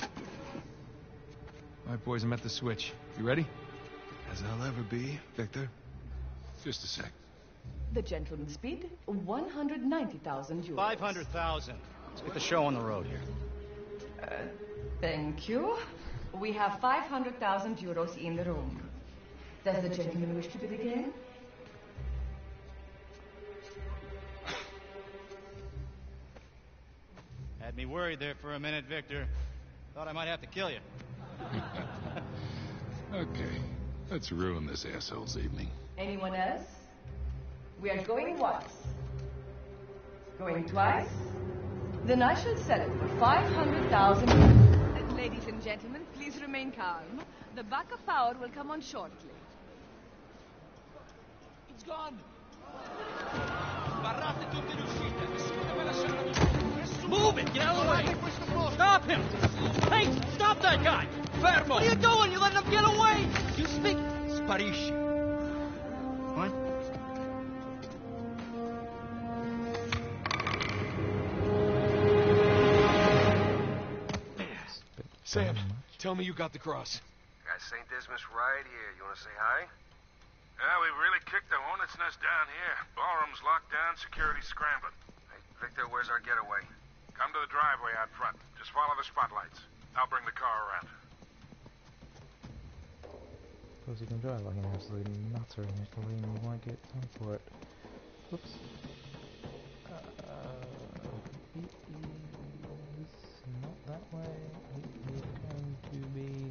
room. All right, boys, I'm at the switch. You ready? As I'll ever be, Victor. Just a sec. The gentleman's bid, one hundred ninety thousand euros. five hundred thousand. Let's get the show on the road here. Uh, thank you. We have five hundred thousand euros in the room. Does the gentleman wish to bid again? Had me worried there for a minute, Victor. Thought I might have to kill you. Okay, let's ruin this asshole's evening. Anyone else? We are going once. Going twice? Then I shall sell it for five hundred thousand. And ladies and gentlemen, please remain calm. The backup power will come on shortly. It's gone. Sbarrate tutte le uscite. Nessuna ve la sarà di... Move it! Get out of the way! Stop him! Hey! Stop that guy! Fermo! What are you doing? You're letting him get away! You speak... Sparisci. What? Sam, tell me you got the cross. Got Saint Dismas right here. You want to say hi? Yeah, we really kicked the hornet's nest down here. Ballroom's locked down, security's scrambling. Hey, Victor, where's our getaway? Come to the driveway out front. Just follow the spotlights. I'll bring the car around. Suppose you can drive like an absolute nutter and you can leave and won't get time for it. Oops. Uh, it is not that way. It is going to be...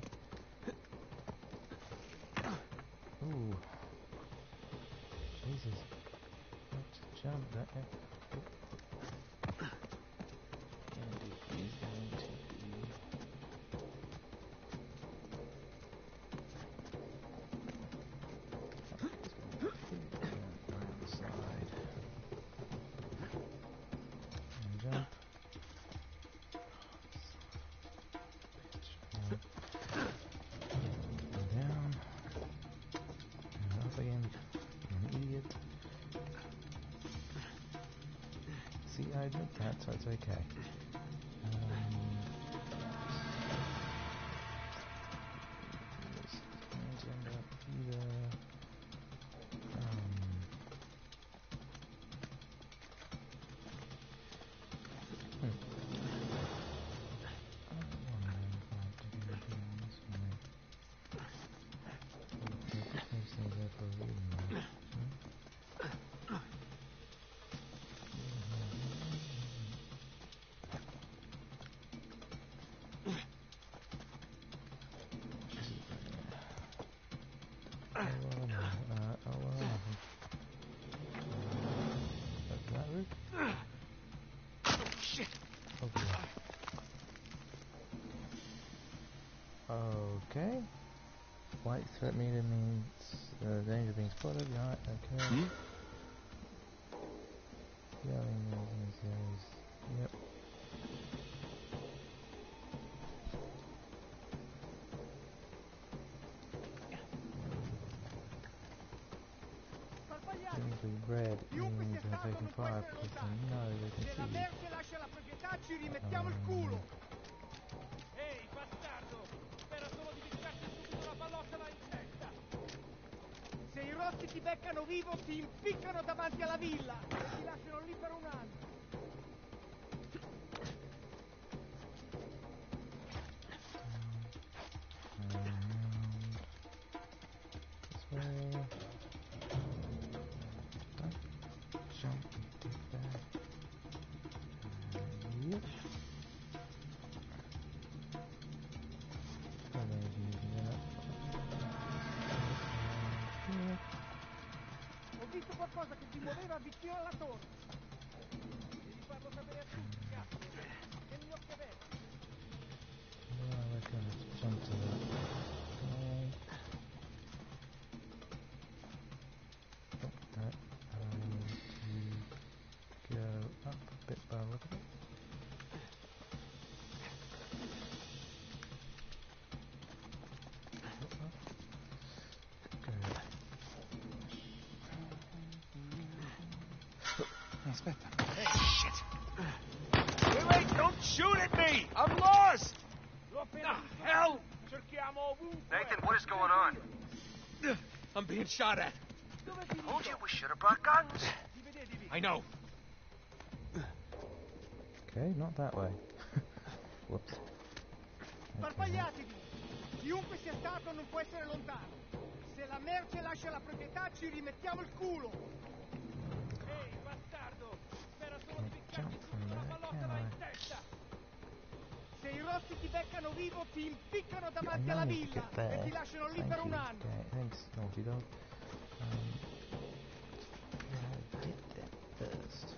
Ooh. Jesus. Let's jump that way. I did that, so it's okay. Okay. White threat meter means uh, danger being spotted. Right. Okay. Hmm? Yelling means yells. Yep. Simply red means they're taking fire because they know they can see you. Um, Ti beccano vivo, ti impiccano davanti alla villa e ti lasciano lì per un anno. Vicino alla torre. Devi farlo sapere a tutti, cazzo. Che mi occhio bene. Aspetta. Hey, shit! Wait, wait, don't shoot at me! I'm lost! What the hell? Nathan, what is going on? I'm being shot at. I told you we should have brought guns. I know. Okay, not that way. Whoops. Sparpagliatevi! Chiunque sia stato non può essere lontano. Se la merce lascia la proprietà, ci rimettiamo il culo. Se I rossi ti beccano vivo, ti impiccano davanti alla villa e ti lasciano lì per un anno. Okay, thanks, Naughty Dog. Um, yeah, I did that first.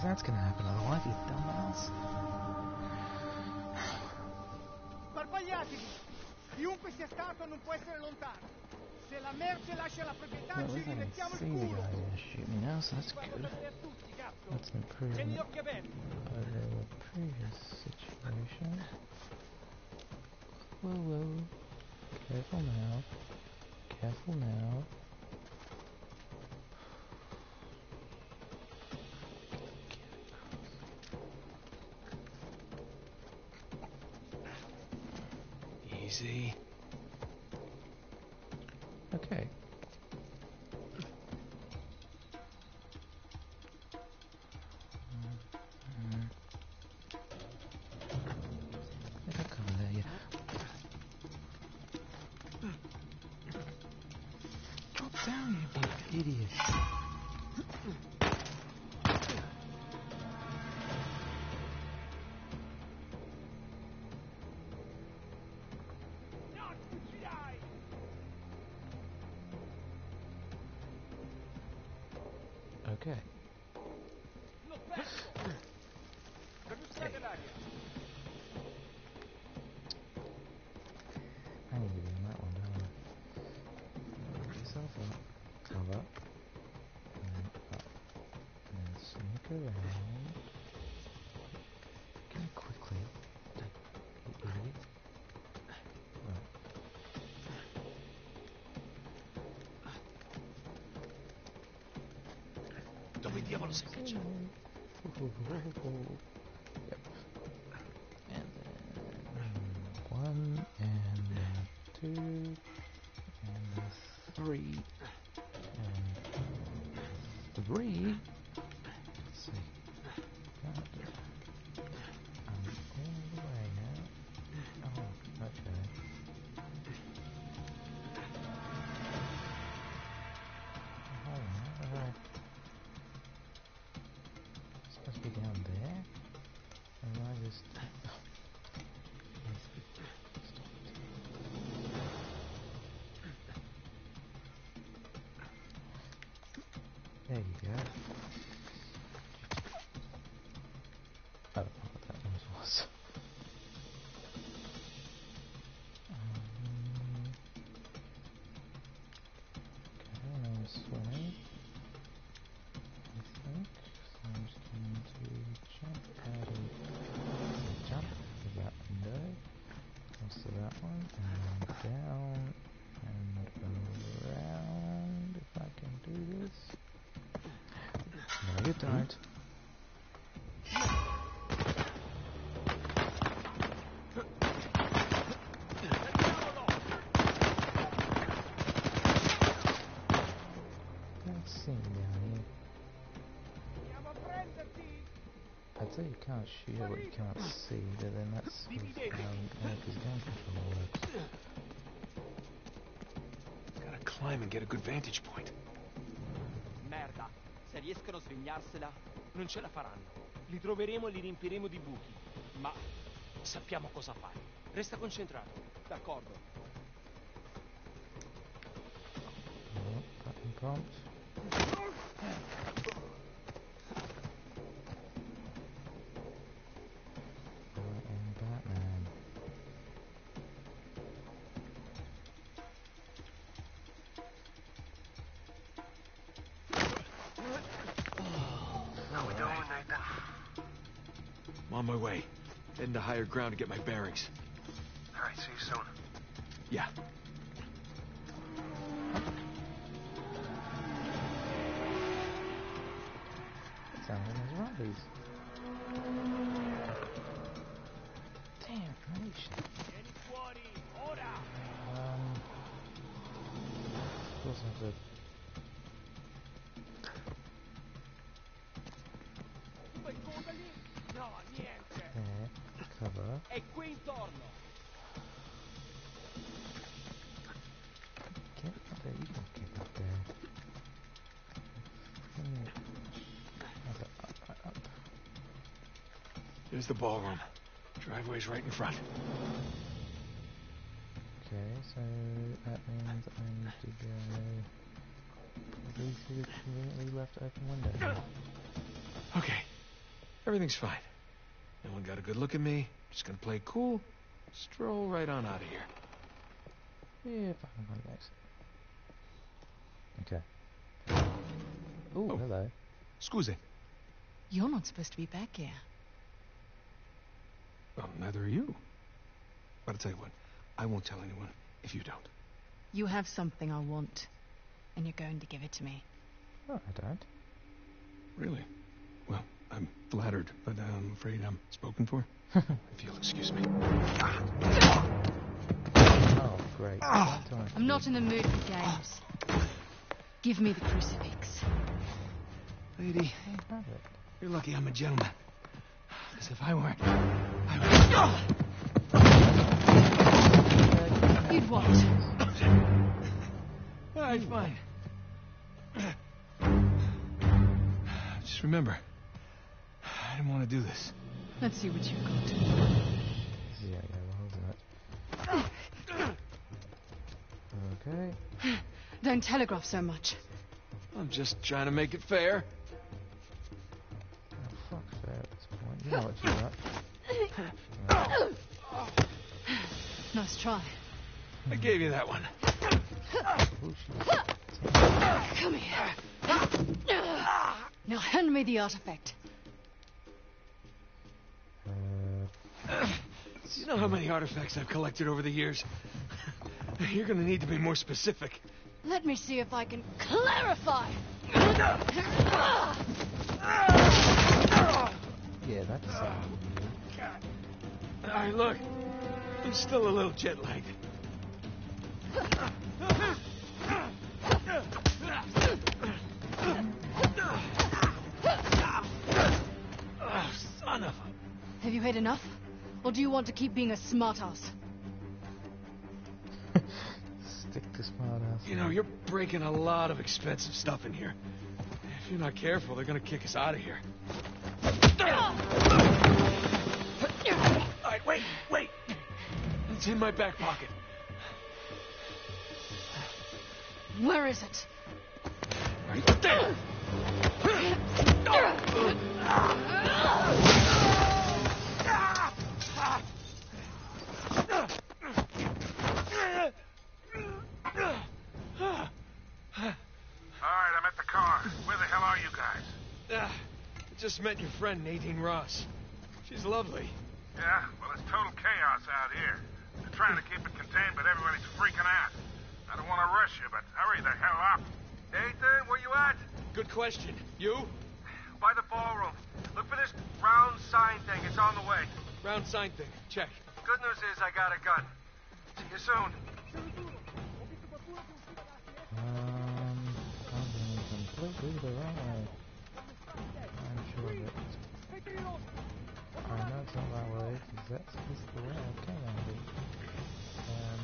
That's gonna happen otherwise, you dumbass. Sparpagliatevi! Chiunque sia stato non può essere lontano. Se la merce lascia la proprietà, ci rimettiamo il culo. Shoot me now, so that's good. That's an improvement over the previous situation. Whoa, whoa. Careful now. Careful now. Easy. Okay. Mm-hmm. I got cover there, yeah. Drop down, you big idiot. around kind of quickly, right? Right. Dove diavolo si caccia? Yep. And then one and two and three. Three. Let's see. That. I'm all the way now. Oh, okay. Oh, no, no. It's supposed to be down there. And I just. Oh. There you go. I don't know what that noise was. Um, okay, now this way. I think. So I'm just going to jump out of. Jump to that window. Also that one. And down. And around. If I can do this. You don't. Can't see him down here. I'd say you can't shoot what you can't see, but then that's sort of how his gun control works. Gotta climb and get a good vantage point. Se riescono a svignarsela, non ce la faranno. Li troveremo e li riempiremo di buchi. Ma sappiamo cosa fare. Resta concentrato, d'accordo? Oh, button prompt. I am Batman. On my way, heading to higher ground to get my bearings. All right, see you soon. Yeah. That's how many zombies. Damn, information. Um, wasn't good. Cover. È qui intorno. Get up there, you don't get up there. Mm. Up, up, up, up. There's the ballroom. Driveway's right in front. Okay, so that means I need to go through the conveniently left open window. Okay, everything's fine. No one got a good look at me. Just gonna play cool. Stroll right on out of here. Yeah, fucking one next. Okay. Ooh, oh, hello. Scusi. You're not supposed to be back here. Well, neither are you. But I'll tell you what. I won't tell anyone if you don't. You have something I want. And you're going to give it to me. No, I don't. Really? Well... I'm flattered, but I'm afraid I'm spoken for. If you'll excuse me. Oh, great. I'm not in the mood for games. Give me the crucifix. Lady, you're lucky I'm a gentleman. Because if I weren't, I would... You'd what? All right, fine. Just remember... I didn't want to do this. Let's see what you've got. Yeah, yeah, we'll hold that. Okay. Don't telegraph so much. I'm just trying to make it fair. Oh, fuck fair at this point. You know what you're at. Right. Nice try. I gave you that one. Come here. Now hand me the artifact. You know how many artifacts I've collected over the years? You're gonna need to be more specific. Let me see if I can clarify! Yeah, that's... Uh, God. All right, look. I'm still a little jet-lagged. Oh, son of a... Have you had enough? Or do you want to keep being a smartass? Stick to smartass. You know, you're breaking a lot of expensive stuff in here. If you're not careful, they're gonna kick us out of here. Alright, wait, wait! It's in my back pocket. Where is it? Right there! Alright, I'm at the car. Where the hell are you guys? Uh, I just met your friend, Nadine Ross. She's lovely. Yeah? Well, it's total chaos out here. They're trying to keep it contained, but everybody's freaking out. I don't want to rush you, but hurry the hell up. Nathan, where you at? Good question. You? By the ballroom. Look for this round sign thing. It's on the way. Round sign thing. Check. Good news is I got a gun. See you soon. Um, something completely the wrong way. I'm sure of it. I know it's not that way, because that's just the way I came on it. Um...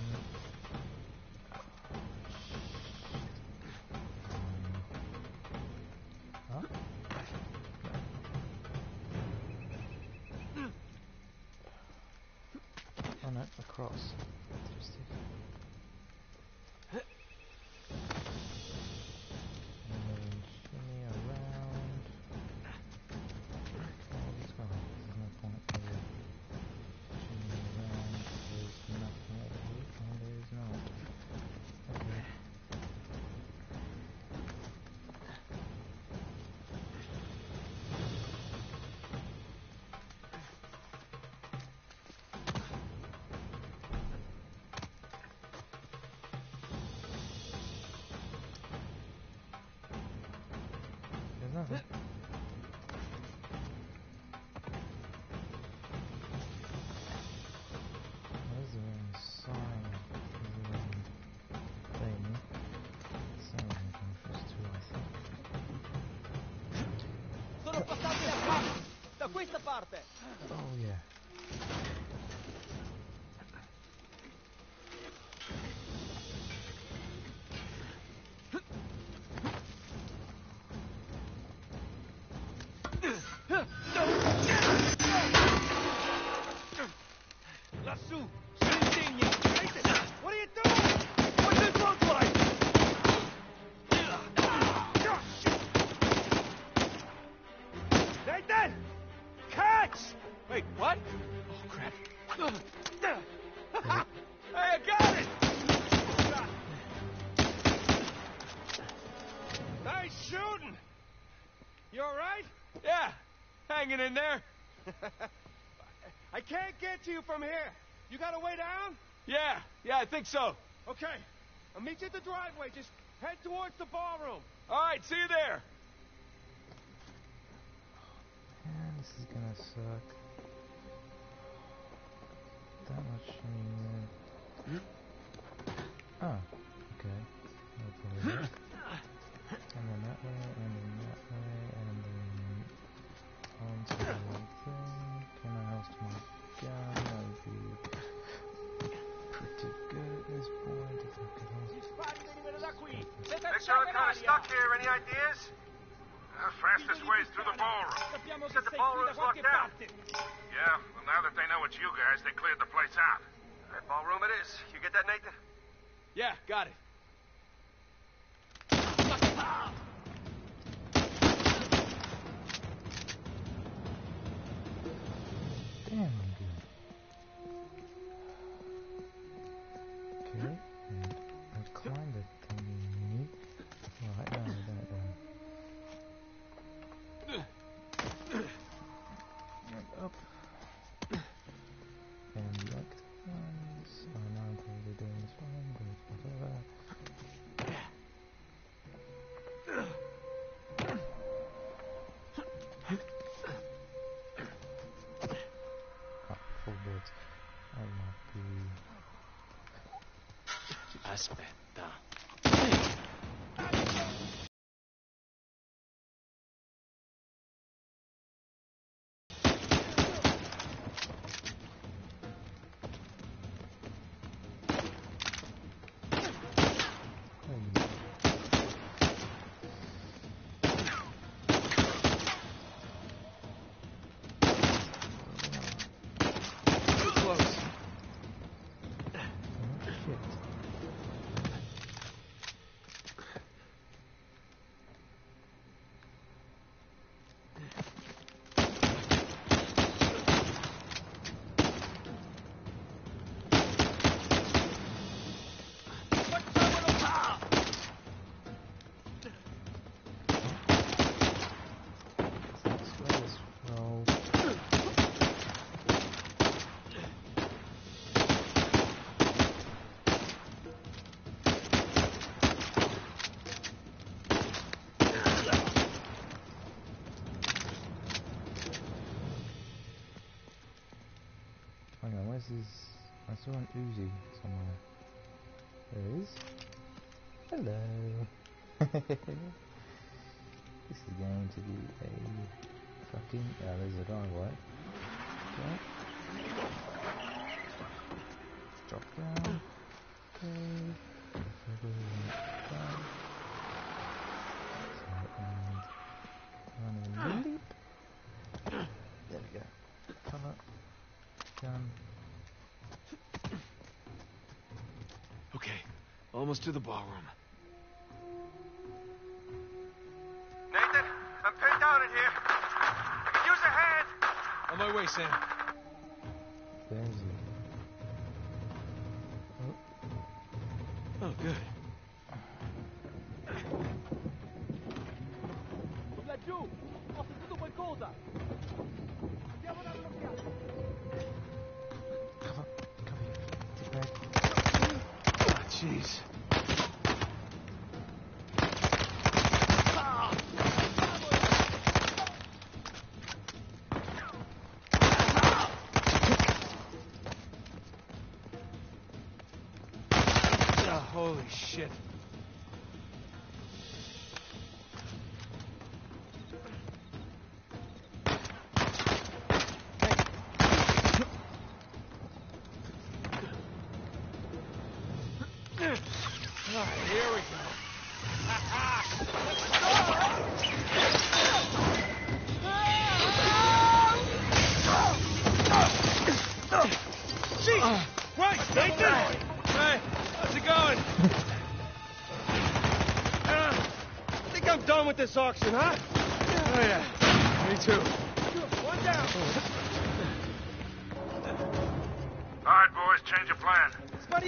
Huh? Oh no, across. Interesting. Oh, yeah. Lassù, sconsigna. What are you doing? What's this look like? Nathan! Wait, what? Oh, crap. Hey, I got it! Nice shooting! You alright? Yeah, hanging in there. I can't get to you from here. You got a way down? Yeah, yeah, I think so. Okay, I'll meet you at the driveway. Just head towards the ballroom. Alright, see you there. This is gonna suck. That much need... Oh, okay. And then that way, and then that way, and then on to the right thing. Can I house to my gun? That would be pretty good at this point if I could house. Victor, we're kinda stuck here. Any ideas? The fastest way is through the ballroom. You said the ballroom's locked out. Yeah, well, now that they know it's you guys, they cleared the place out. That ballroom it is. You get that, Nathan? Yeah, got it. Damn good. Okay, and I've climbed it. Right now, we're gonna go. Aspetta. I saw an Uzi somewhere. There it is. Hello. This is going to be a fucking. Oh, there's a driveway. Okay. Drop down. Okay. There we go. Come up. Done. Almost to the ballroom. Nathan, I'm pinned down in here. I could use a hand. On my way, Sam. There's you. Oh. Oh, good. Laggiù, ho sentito qualcosa. Andiamo da bloccare. Come here. Take back. Oh, jeez. Shit. This auction, huh? Oh, yeah. Me too. One down. All right, boys, change your plan.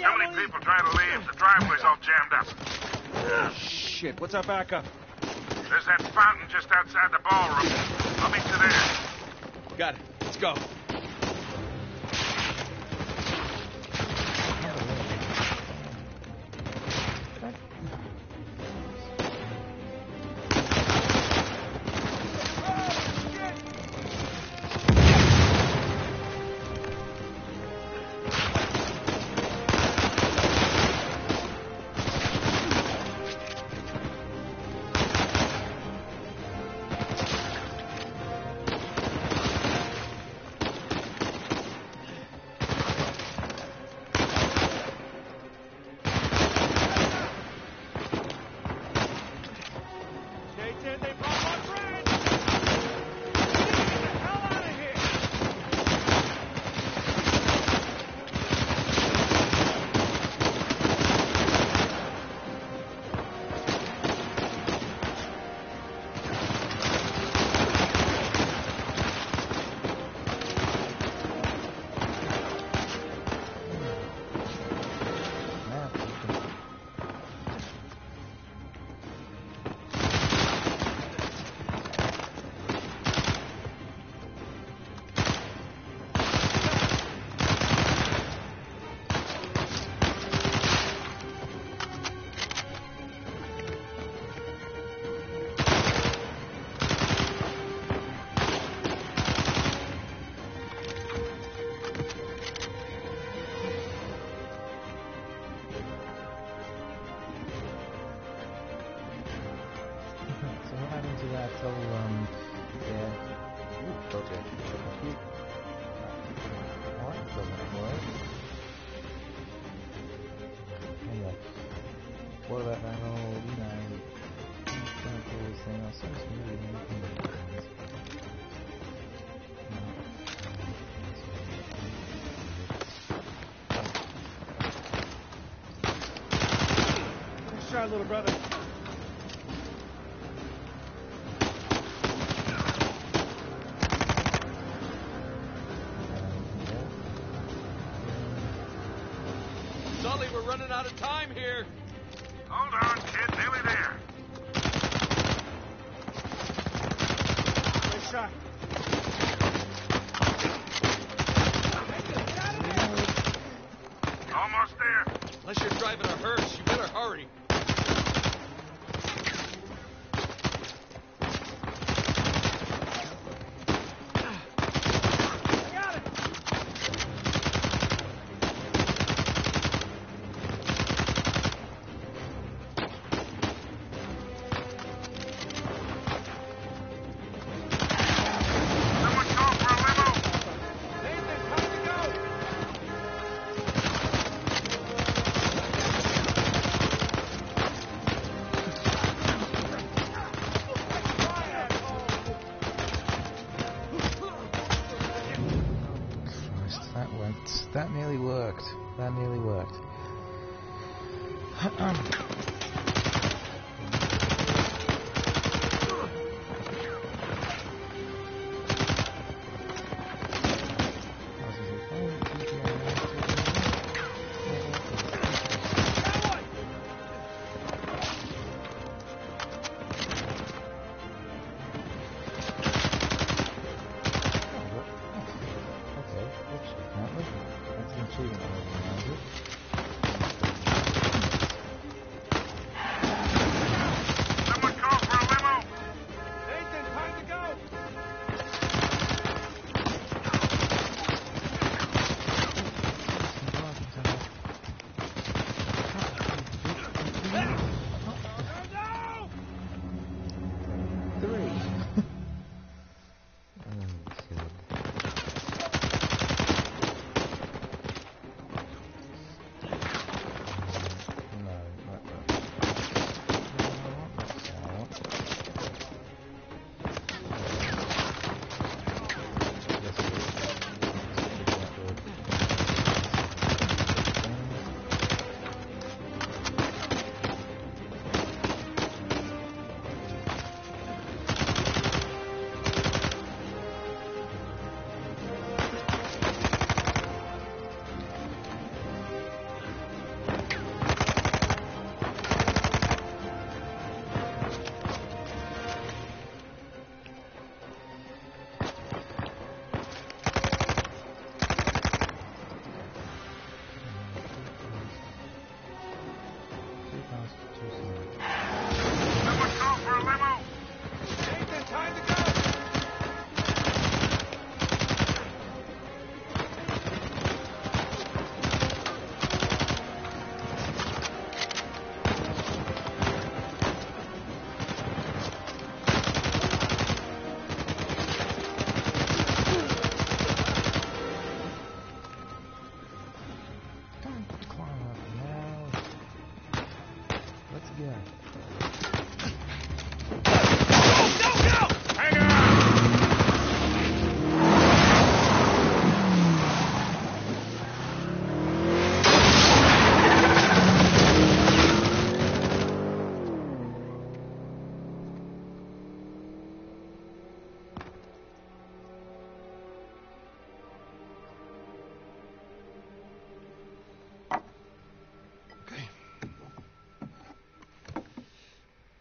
How many people trying to leave? The driveway's all jammed up. Oh, shit, what's our backup? There's that fountain just outside the ballroom. I'll meet you there. Got it. Let's go. so, um, yeah. Ooh, project. Alright, doesn't work. Anyway. What about that old, you know, chemicals thing? I seem to really need anything. Little brother. Sully, we're running out of time here. Hold on, kid. Nearly there. Nice shot. Get out of there. Almost there. Unless you're driving a hearse, you better hurry.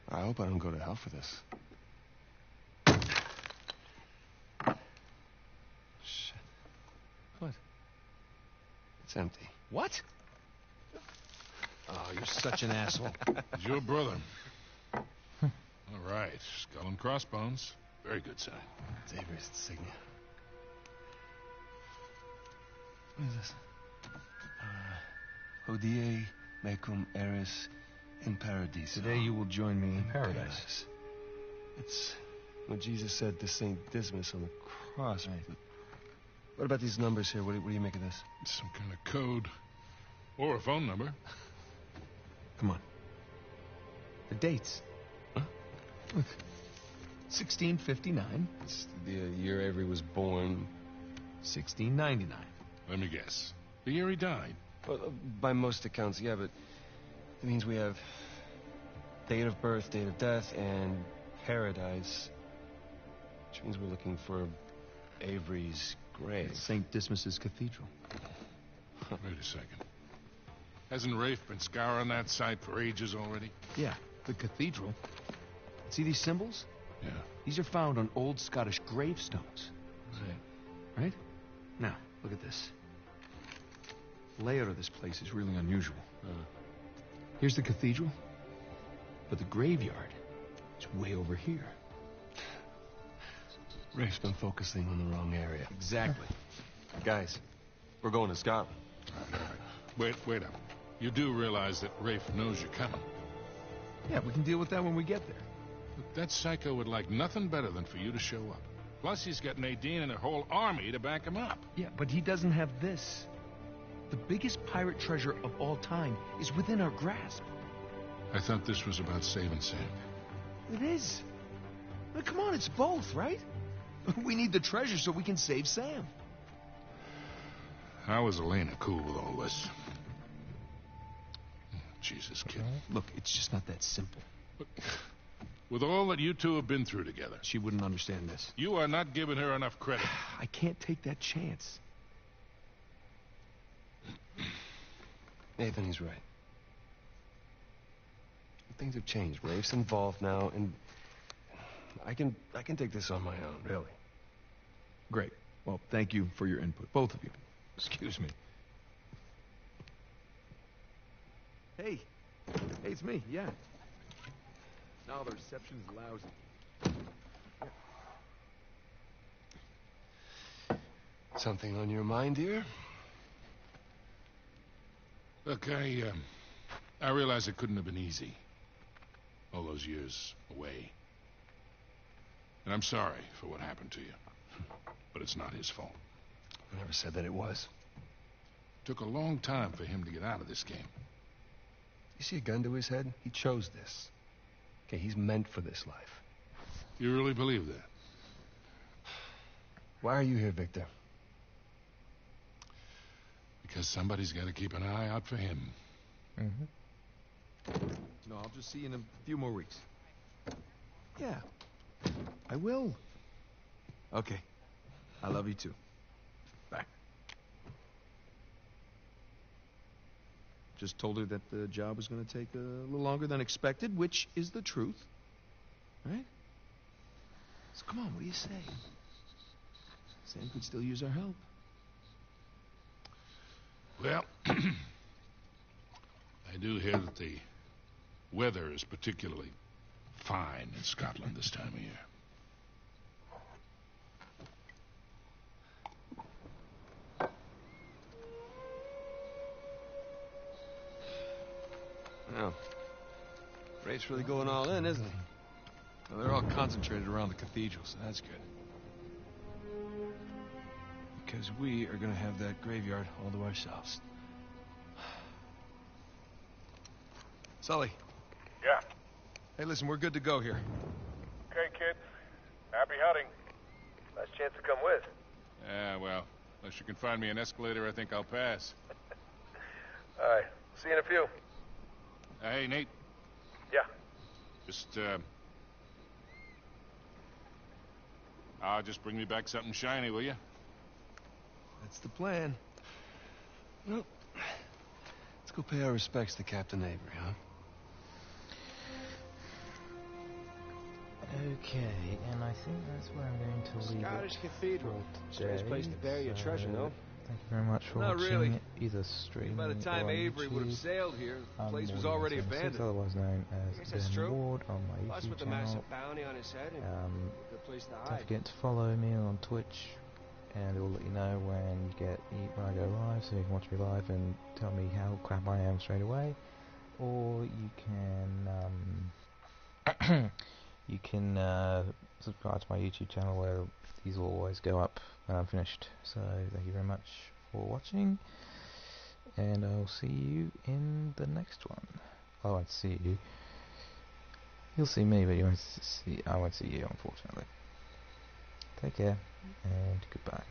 I hope I don't go to hell for this. Shit. What? It's empty. What? Oh, you're such an asshole. It's your brother. All right. Skull and crossbones. Very good sign. It's Avery's insignia. What is this? Uh, Hodie mecum eris in paradise. Today you will join me in paradise. It's When Jesus said to Saint Dismas on the cross, right? What about these numbers here? What do, what do you make of this? It's some kind of code. Or a phone number. Come on. The dates. Huh? Look. sixteen fifty-nine. It's the year Avery was born. sixteen ninety-nine. Let me guess. The year he died. Well, by most accounts, yeah, but it means we have date of birth, date of death, and paradise. Which means we're looking for Avery's grave. Saint Dismas Cathedral. Wait a second. Hasn't Rafe been scouring that site for ages already? Yeah, the cathedral. See these symbols? Yeah. These are found on old Scottish gravestones. Right. Right? Now, look at this. The layout of this place is really unusual. Uh. Here's the cathedral, but the graveyard is way over here. Rafe's been focusing on the wrong area. Exactly. Guys, we're going to Scotland. All right, all right. Wait, wait up. You do realize that Rafe knows you're coming. Yeah, we can deal with that when we get there. But that psycho would like nothing better than for you to show up. Plus, he's got Nadine and her whole army to back him up. Yeah, but he doesn't have this. The biggest pirate treasure of all time is within our grasp. I thought this was about saving Sam. It is. Well, come on, it's both, right? We need the treasure so we can save Sam. How is Elena cool with all this? Jesus, kid. Look, it's just not that simple. Look, with all that you two have been through together... She wouldn't understand this. You are not giving her enough credit. I can't take that chance. Nathan, he's right. Things have changed. Rafe's involved now, and... I can, I can take this on my own, really. Great. Well, thank you for your input, both of you. Excuse me. Hey. Hey, it's me, yeah. Now the reception's lousy. Yeah. Something on your mind, dear? Look, I, um... I realize it couldn't have been easy. All those years away. And I'm sorry for what happened to you. But it's not his fault. I never said that it was. Took a long time for him to get out of this game. You see a gun to his head? He chose this. Okay, he's meant for this life. You really believe that? Why are you here, Victor? Because somebody's got to keep an eye out for him. Mm-hmm. No, I'll just see you in a few more weeks. Yeah, I will. Okay. I love you too. Just told her that the job was going to take a little longer than expected, which is the truth. Right? So come on, what do you say? Sam could still use our help. Well, I do hear that the weather is particularly fine in Scotland this time of year. Yeah. Rafe's really going all in, isn't he? Well, they're all concentrated around the cathedral, so that's good. Because we are going to have that graveyard all to ourselves. Sully. Yeah? Hey, listen, we're good to go here. Okay, kid. Happy hunting. Last chance to come with. Yeah, well, unless you can find me an escalator, I think I'll pass. All right. See you in a few. Uh, hey, Nate. Yeah? Just, uh... Uh, just bring me back something shiny, will you? That's the plan. Well, let's go pay our respects to Captain Avery, huh? Okay, and I think that's where I'm going to leave Scottish it Cathedral. Serious place to bury your treasure, no? Thank you very much for Not watching really. Either stream. By the time Avery would have sailed here, the um, place was already abandoned. Otherwise known as Ben Ward on my YouTube channel. Um, don't forget to follow me on Twitch, and it will let you know when you get when I go live, so you can watch me live and tell me how crap I am straight away. Or you can um, you can uh, subscribe to my YouTube channel where these will always go up when I'm finished. So thank you very much for watching, and I'll see you in the next one. I won't see you. You'll see me, but you won't see. I won't see you, unfortunately. Take care, and goodbye.